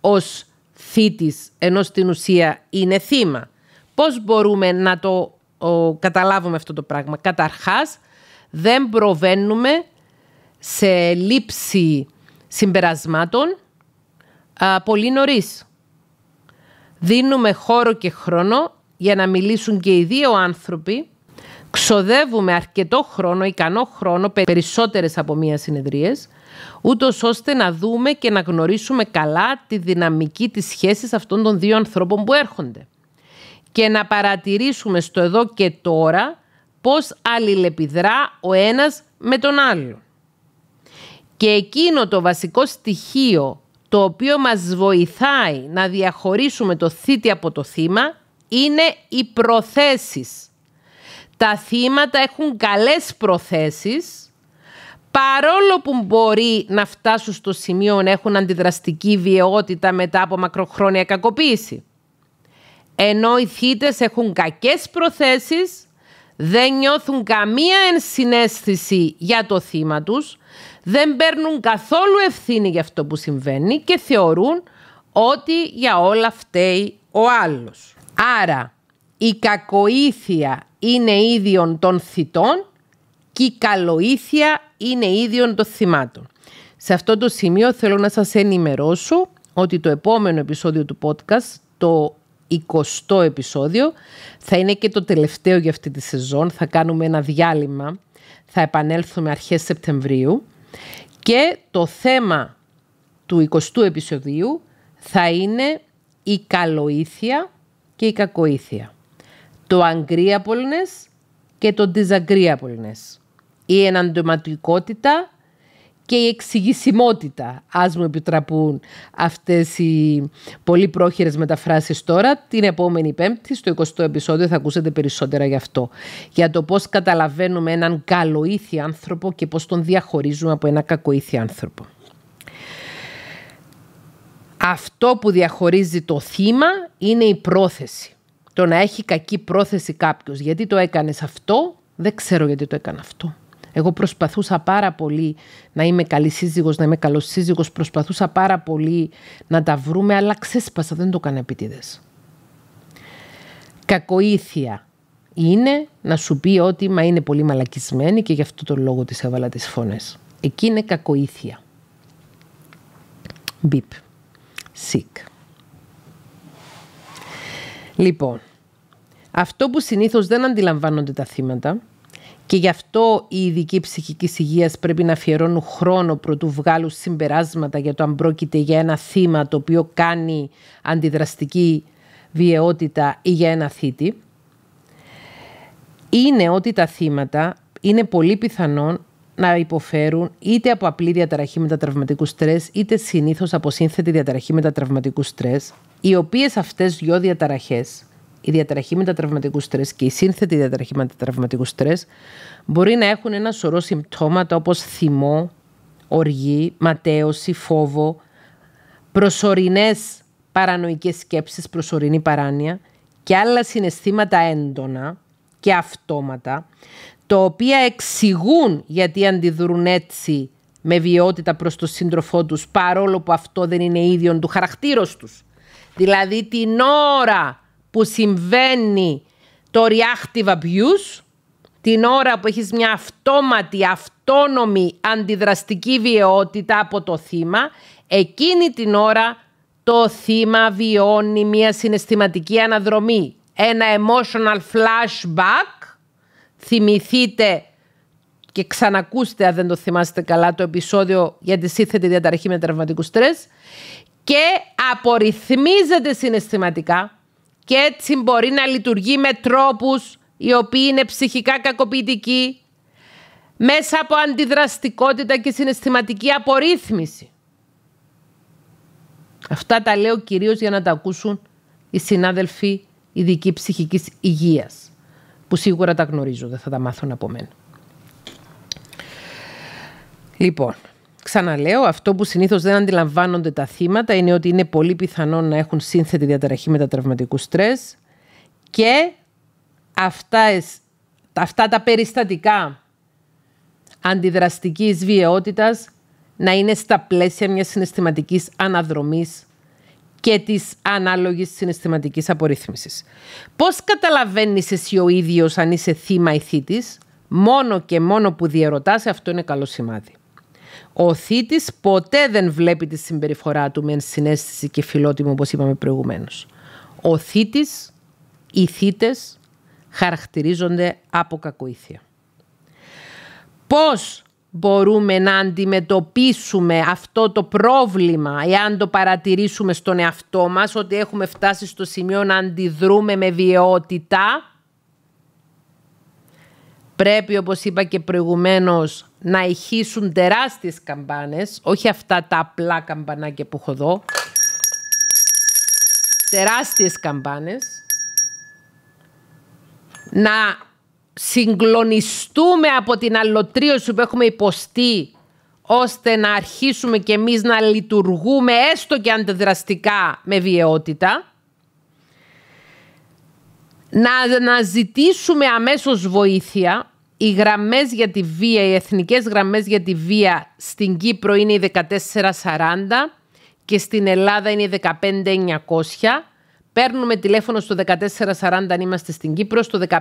ως θήτης, ενώ στην ουσία είναι θύμα. Πώς μπορούμε να το καταλάβουμε αυτό το πράγμα? Καταρχάς, δεν προβαίνουμε σε λήψη συμπερασμάτων πολύ νωρίς. Δίνουμε χώρο και χρόνο για να μιλήσουν και οι δύο άνθρωποι. Ξοδεύουμε αρκετό χρόνο, ικανό χρόνο, περισσότερες από μία συνεδρίες, ούτως ώστε να δούμε και να γνωρίσουμε καλά τη δυναμική της σχέσης αυτών των δύο ανθρώπων που έρχονται. Και να παρατηρήσουμε στο εδώ και τώρα πώς αλληλεπιδρά ο ένας με τον άλλον. Και εκείνο το βασικό στοιχείο το οποίο μας βοηθάει να διαχωρίσουμε το θήτη από το θύμα είναι οι προθέσεις. Τα θύματα έχουν καλές προθέσεις, παρόλο που μπορεί να φτάσουν στο σημείο να έχουν αντιδραστική βιαιότητα μετά από μακροχρόνια κακοποίηση. Ενώ οι θύτες έχουν κακές προθέσεις, δεν νιώθουν καμία ενσυναίσθηση για το θύμα τους, δεν παίρνουν καθόλου ευθύνη για αυτό που συμβαίνει και θεωρούν ότι για όλα φταίει ο άλλος. Άρα η κακοήθεια είναι ίδιον των θητών και η καλοήθεια είναι ίδιον των θυμάτων. Σε αυτό το σημείο θέλω να σας ενημερώσω ότι το επόμενο επεισόδιο του podcast, το 20ο επεισόδιο, θα είναι και το τελευταίο για αυτή τη σεζόν. Θα κάνουμε ένα διάλειμμα, θα επανέλθουμε αρχές Σεπτεμβρίου και το θέμα του 20ου επεισοδίου θα είναι η καλοήθεια και η κακοήθεια. Το agreeableness και το disagreeableness. Η εναντιωματικότητα και η εξηγησιμότητα. Ας μου επιτραπούν αυτές οι πολύ πρόχειρες μεταφράσεις τώρα. Την επόμενη Πέμπτη, στο 20ο επεισόδιο, θα ακούσετε περισσότερα γι' αυτό. Για το πώς καταλαβαίνουμε έναν καλοήθη άνθρωπο και πώς τον διαχωρίζουμε από ένα κακοήθη άνθρωπο. Αυτό που διαχωρίζει το θύμα είναι η πρόθεση. Το να έχει κακή πρόθεση κάποιος. Γιατί το έκανες αυτό, δεν ξέρω γιατί το έκανα αυτό. Εγώ προσπαθούσα πάρα πολύ να είμαι καλή σύζυγος, να είμαι καλός σύζυγος. Προσπαθούσα πάρα πολύ να τα βρούμε, αλλά ξέσπασα, δεν το έκανα επίτηδες. Κακοήθεια είναι να σου πει ότι μα είναι πολύ μαλακισμένη και γι' αυτό τον λόγο της έβαλα τις φωνές. Εκεί είναι κακοήθεια. Μπιπ. Σικ. Λοιπόν, αυτό που συνήθως δεν αντιλαμβάνονται τα θύματα και γι' αυτό οι ειδικοί ψυχικής υγείας πρέπει να αφιερώνουν χρόνο προτού βγάλουν συμπεράσματα για το αν πρόκειται για ένα θύμα το οποίο κάνει αντιδραστική βιαιότητα ή για ένα θήτη, είναι ότι τα θύματα είναι πολύ πιθανόν να υποφέρουν είτε από απλή διαταραχή μετατραυματικού στρες, είτε συνήθως από σύνθετη διαταραχή μετατραυματικού στρες, οι οποίες αυτές δυο διαταραχές, η διαταραχή μετατραυματικού στρες και η σύνθετη διαταραχή μετατραυματικού στρες, μπορεί να έχουν ένα σωρό συμπτώματα όπως θυμό, οργή, ματέωση, φόβο, προσωρινές παρανοϊκές σκέψεις, προσωρινή παράνοια και άλλα συναισθήματα έντονα και αυτόματα, τα οποία εξηγούν γιατί αντιδρούν έτσι με βιαιότητα προς τον σύντροφό τους, παρόλο που αυτό δεν είναι ίδιον του χαρακτήρος τους. Δηλαδή την ώρα που συμβαίνει το reactive abuse, την ώρα που έχεις μια αυτόματη, αυτόνομη, αντιδραστική βιαιότητα από το θύμα, εκείνη την ώρα το θύμα βιώνει μια συναισθηματική αναδρομή, ένα emotional flashback. Θυμηθείτε και ξανακούστε, αν δεν το θυμάστε καλά, το επεισόδιο για τη σύνθετη διαταραχή μετατραυματικού στρες, και απορριθμίζεται συναισθηματικά και έτσι μπορεί να λειτουργεί με τρόπους οι οποίοι είναι ψυχικά κακοποιητικοί μέσα από αντιδραστικότητα και συναισθηματική απορρίθμιση. Αυτά τα λέω κυρίως για να τα ακούσουν οι συνάδελφοι ειδικοί ψυχικής υγείας, που σίγουρα τα γνωρίζω, δεν θα τα μάθουν από μένα. Λοιπόν, ξαναλέω, αυτό που συνήθως δεν αντιλαμβάνονται τα θύματα είναι ότι είναι πολύ πιθανόν να έχουν σύνθετη διαταραχή μετατραυματικού στρες και αυτά τα περιστατικά αντιδραστικής βιαιότητας να είναι στα πλαίσια μιας συναισθηματικής αναδρομής και της ανάλογης συναισθηματικής απορρίθμισης. Πώς καταλαβαίνεις εσύ ο ίδιος αν είσαι θύμα ή θήτης? Μόνο και μόνο που διαρωτάς, αυτό είναι καλό σημάδι. Ο θήτης ποτέ δεν βλέπει τη συμπεριφορά του με ενσυναίσθηση και φιλότιμο, όπως είπαμε προηγουμένως. Ο θήτης, οι θήτες χαρακτηρίζονται από κακοήθεια. Πώς μπορούμε να αντιμετωπίσουμε αυτό το πρόβλημα εάν το παρατηρήσουμε στον εαυτό μας ότι έχουμε φτάσει στο σημείο να αντιδρούμε με βιαιότητα? Πρέπει, όπως είπα και προηγουμένως, να ηχήσουν τεράστιες καμπάνες, όχι αυτά τα απλά καμπανάκια που έχω εδώ. Τεράστιες καμπάνες. Να συγκλονιστούμε από την αλωτρίωση που έχουμε υποστεί, ώστε να αρχίσουμε κι εμείς να λειτουργούμε έστω και αντιδραστικά με βιαιότητα. Να αναζητήσουμε αμέσως βοήθεια. Οι γραμμές για τη βία, οι εθνικές γραμμές για τη βία στην Κύπρο είναι οι 1440 και στην Ελλάδα είναι οι 15900. Παίρνουμε τηλέφωνο στο 1440 αν είμαστε στην Κύπρο, στο 15900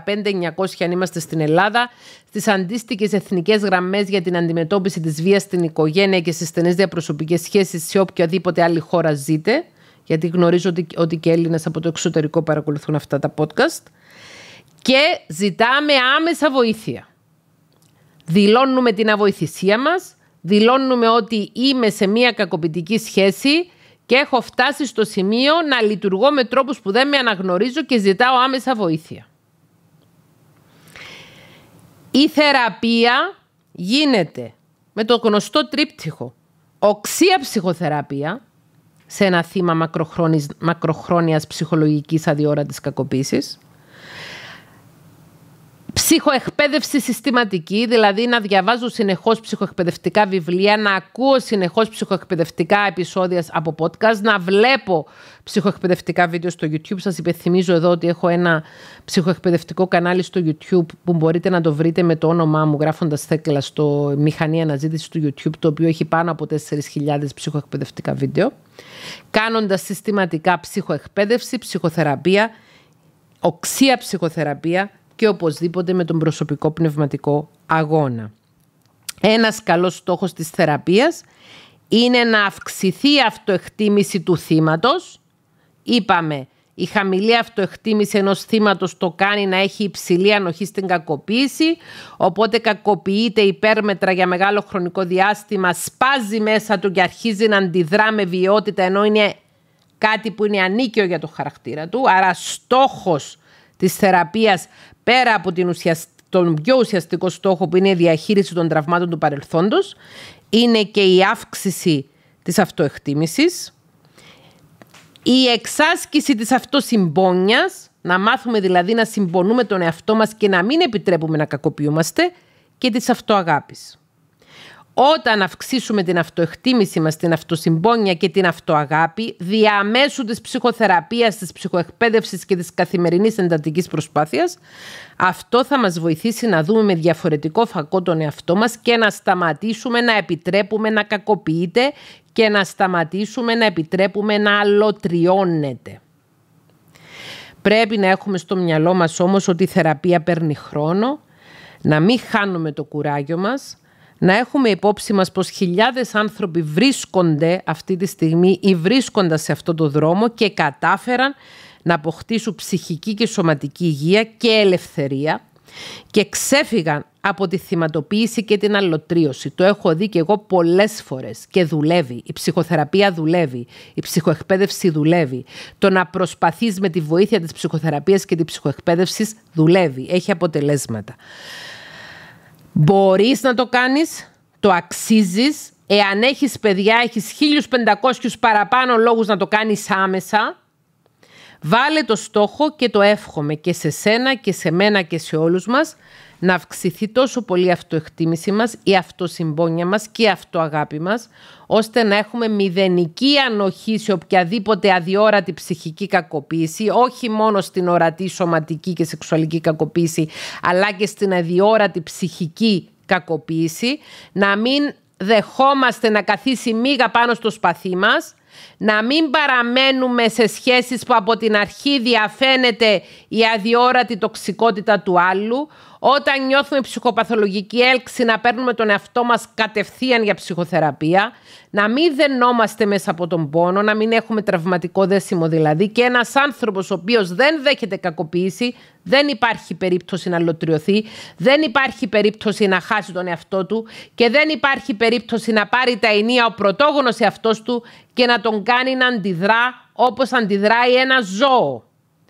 αν είμαστε στην Ελλάδα. Στις αντίστοιχες εθνικές γραμμές για την αντιμετώπιση της βίας στην οικογένεια και στις στενές διαπροσωπικές σχέσεις σε οποιαδήποτε άλλη χώρα ζείτε. Γιατί γνωρίζω ότι και Έλληνες από το εξωτερικό παρακολουθούν αυτά τα podcast. Και ζητάμε άμεσα βοήθεια. Δηλώνουμε την αβοηθησία μας. Δηλώνουμε ότι είμαι σε μια κακοποιητική σχέση και έχω φτάσει στο σημείο να λειτουργώ με τρόπους που δεν με αναγνωρίζω και ζητάω άμεσα βοήθεια. Η θεραπεία γίνεται με το γνωστό τρίπτυχο. Οξία ψυχοθεραπεία σε ένα θύμα μακροχρόνιας ψυχολογικής αδιόρατης κακοποίησης. Ψυχοεκπαίδευση συστηματική, δηλαδή να διαβάζω συνεχώς ψυχοεκπαιδευτικά βιβλία, να ακούω συνεχώς ψυχοεκπαιδευτικά επεισόδια από podcast, να βλέπω ψυχοεκπαιδευτικά βίντεο στο YouTube. Σας υπενθυμίζω εδώ ότι έχω ένα ψυχοεκπαιδευτικό κανάλι στο YouTube που μπορείτε να το βρείτε με το όνομά μου, γράφοντας Thekla στο μηχανή αναζήτηση του YouTube, το οποίο έχει πάνω από 4.000 ψυχοεκπαιδευτικά βίντεο. Κάνοντας συστηματικά ψυχοεκπαίδευση, ψυχοθεραπεία, οξία ψυχοθεραπεία και οπωσδήποτε με τον προσωπικό πνευματικό αγώνα. Ένας καλός στόχος της θεραπείας είναι να αυξηθεί η αυτοεκτίμηση του θύματος. Είπαμε, η χαμηλή αυτοεκτίμηση ενός θύματος το κάνει να έχει υψηλή ανοχή στην κακοποίηση, οπότε κακοποιείται υπέρμετρα για μεγάλο χρονικό διάστημα, σπάζει μέσα του και αρχίζει να αντιδρά με βιαιότητα, ενώ είναι κάτι που είναι ανίκαιο για το χαρακτήρα του. Άρα στόχος της θεραπείας, πέρα από τον πιο ουσιαστικό στόχο που είναι η διαχείριση των τραυμάτων του παρελθόντος, είναι και η αύξηση της αυτοεκτίμησης, η εξάσκηση της αυτοσυμπόνοιας, να μάθουμε δηλαδή να συμπονούμε τον εαυτό μας και να μην επιτρέπουμε να κακοποιούμαστε, και της αυτοαγάπης. Όταν αυξήσουμε την αυτοεκτίμηση μας, την αυτοσυμπόνια και την αυτοαγάπη, διαμέσου της ψυχοθεραπείας, της ψυχοεκπαίδευσης και της καθημερινής εντατικής προσπάθειας, αυτό θα μας βοηθήσει να δούμε με διαφορετικό φακό τον εαυτό μας και να σταματήσουμε να επιτρέπουμε να κακοποιείται και να σταματήσουμε να επιτρέπουμε να αλωτριώνεται. Πρέπει να έχουμε στο μυαλό μας όμως ότι η θεραπεία παίρνει χρόνο, να μην χάνουμε το κουράγιο μας, να έχουμε υπόψη μας πως χιλιάδες άνθρωποι βρίσκονται αυτή τη στιγμή ή βρίσκοντας σε αυτό το δρόμο και κατάφεραν να αποκτήσουν ψυχική και σωματική υγεία και ελευθερία και ξέφυγαν από τη θυματοποίηση και την αλωτρίωση. Το έχω δει και εγώ πολλές φορές και δουλεύει. Η ψυχοθεραπεία δουλεύει, η ψυχοεκπαίδευση δουλεύει. Το να προσπαθείς με τη βοήθεια της ψυχοθεραπείας και της ψυχοεκπαίδευσης δουλεύει, έχει αποτελέσματα. Μπορείς να το κάνεις, το αξίζεις. Εάν έχεις παιδιά, έχεις 1500 παραπάνω λόγους να το κάνεις άμεσα. Βάλε το στόχο και το εύχομαι και σε σένα και σε μένα και σε όλους μας να αυξηθεί τόσο πολύ η αυτοεκτίμηση μας, η αυτοσυμπόνια μας και η αυτοαγάπη μας, ώστε να έχουμε μηδενική ανοχή σε οποιαδήποτε αδιόρατη ψυχική κακοποίηση, όχι μόνο στην ορατή σωματική και σεξουαλική κακοποίηση, αλλά και στην αδιόρατη ψυχική κακοποίηση, να μην δεχόμαστε να καθίσει μύγα πάνω στο σπαθί μας, να μην παραμένουμε σε σχέσεις που από την αρχή διαφαίνεται η αδιόρατη τοξικότητα του άλλου, Όταν νιώθουμε ψυχοπαθολογική έλξη, να παίρνουμε τον εαυτό μας κατευθείαν για ψυχοθεραπεία, να μην δενόμαστε μέσα από τον πόνο, να μην έχουμε τραυματικό δέσιμο δηλαδή. Και ένας άνθρωπος ο οποίος δεν δέχεται κακοποίηση, δεν υπάρχει περίπτωση να λωτριωθεί, δεν υπάρχει περίπτωση να χάσει τον εαυτό του και δεν υπάρχει περίπτωση να πάρει τα ενία ο πρωτόγονος εαυτός του και να τον κάνει να αντιδρά όπως αντιδράει ένα ζώο.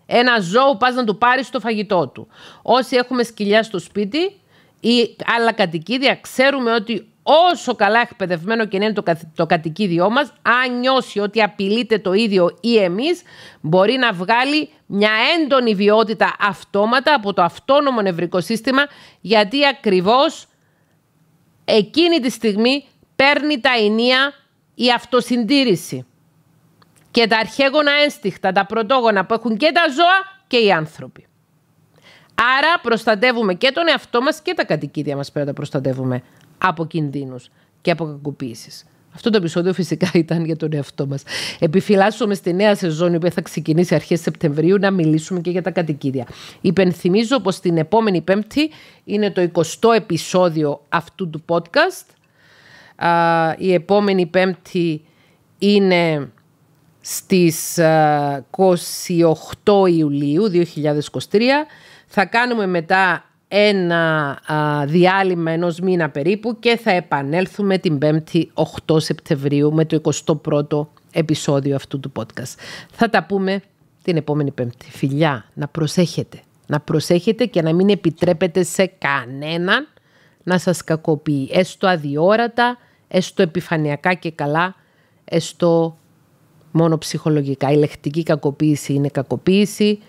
Ένα ζώο πας να του πάρεις το φαγητό του. Όσοι έχουμε σκυλιά στο σπίτι ή άλλα κατοικίδια, ξέρουμε ότι όσο καλά εκπαιδευμένο και είναι το κατοικίδιό μας, αν νιώσει ότι απειλείται το ίδιο ή εμείς, μπορεί να βγάλει μια έντονη βιότητα αυτόματα από το αυτόνομο νευρικό σύστημα, γιατί ακριβώς εκείνη τη στιγμή παίρνει τα ενία η αυτοσυντήρηση. Και τα αρχαίγωνα ένστιχτα, τα πρωτόγωνα που έχουν και τα ζώα και οι άνθρωποι. Άρα προστατεύουμε και τον εαυτό μας και τα κατοικίδια μας πέρα τα προστατεύουμε από κινδύνους και από κακοποίησεις. Αυτό το επεισόδιο φυσικά ήταν για τον εαυτό μας. Επιφυλάσσομαι στη νέα σεζόν, η οποία θα ξεκινήσει αρχές Σεπτεμβρίου, να μιλήσουμε και για τα κατοικίδια. Υπενθυμίζω πως την επόμενη Πέμπτη είναι το 20ο επεισόδιο αυτού του podcast. Η επόμενη Πέμπτη είναι στις 28 Ιουλίου 2023. Θα κάνουμε μετά ένα διάλειμμα ενός μήνα περίπου και θα επανέλθουμε την 5η 8 Σεπτεμβρίου με το 21ο επεισόδιο αυτού του podcast. Θα τα πούμε την επόμενη Πέμπτη. Φιλιά, να προσέχετε. Να προσέχετε και να μην επιτρέπετε σε κανέναν να σας κακοποιεί. Έστω αδιόρατα, έστω επιφανειακά και καλά, έστω μόνο ψυχολογικά. Η λεκτική κακοποίηση είναι κακοποίηση,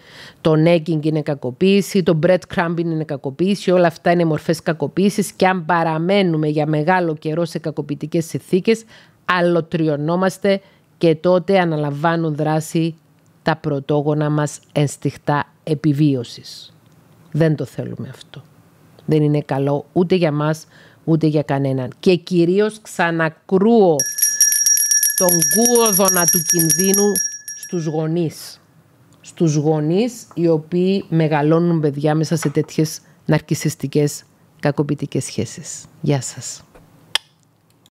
το nagging είναι κακοποίηση, το breadcrumbing είναι κακοποίηση, όλα αυτά είναι μορφές κακοποίησης και αν παραμένουμε για μεγάλο καιρό σε κακοποιητικές συνθήκες, αλωτριωνόμαστε και τότε αναλαμβάνουν δράση τα πρωτόγωνα μας ενστικτά επιβίωσης. Δεν το θέλουμε αυτό. Δεν είναι καλό ούτε για μας, ούτε για κανέναν. Και κυρίως ξανακρούω τον κούοδωνα του κινδύνου στους γονείς. Στους γονείς οι οποίοι μεγαλώνουν παιδιά μέσα σε τέτοιες ναρκισσιστικές κακοποιητικές σχέσεις. Γεια σας.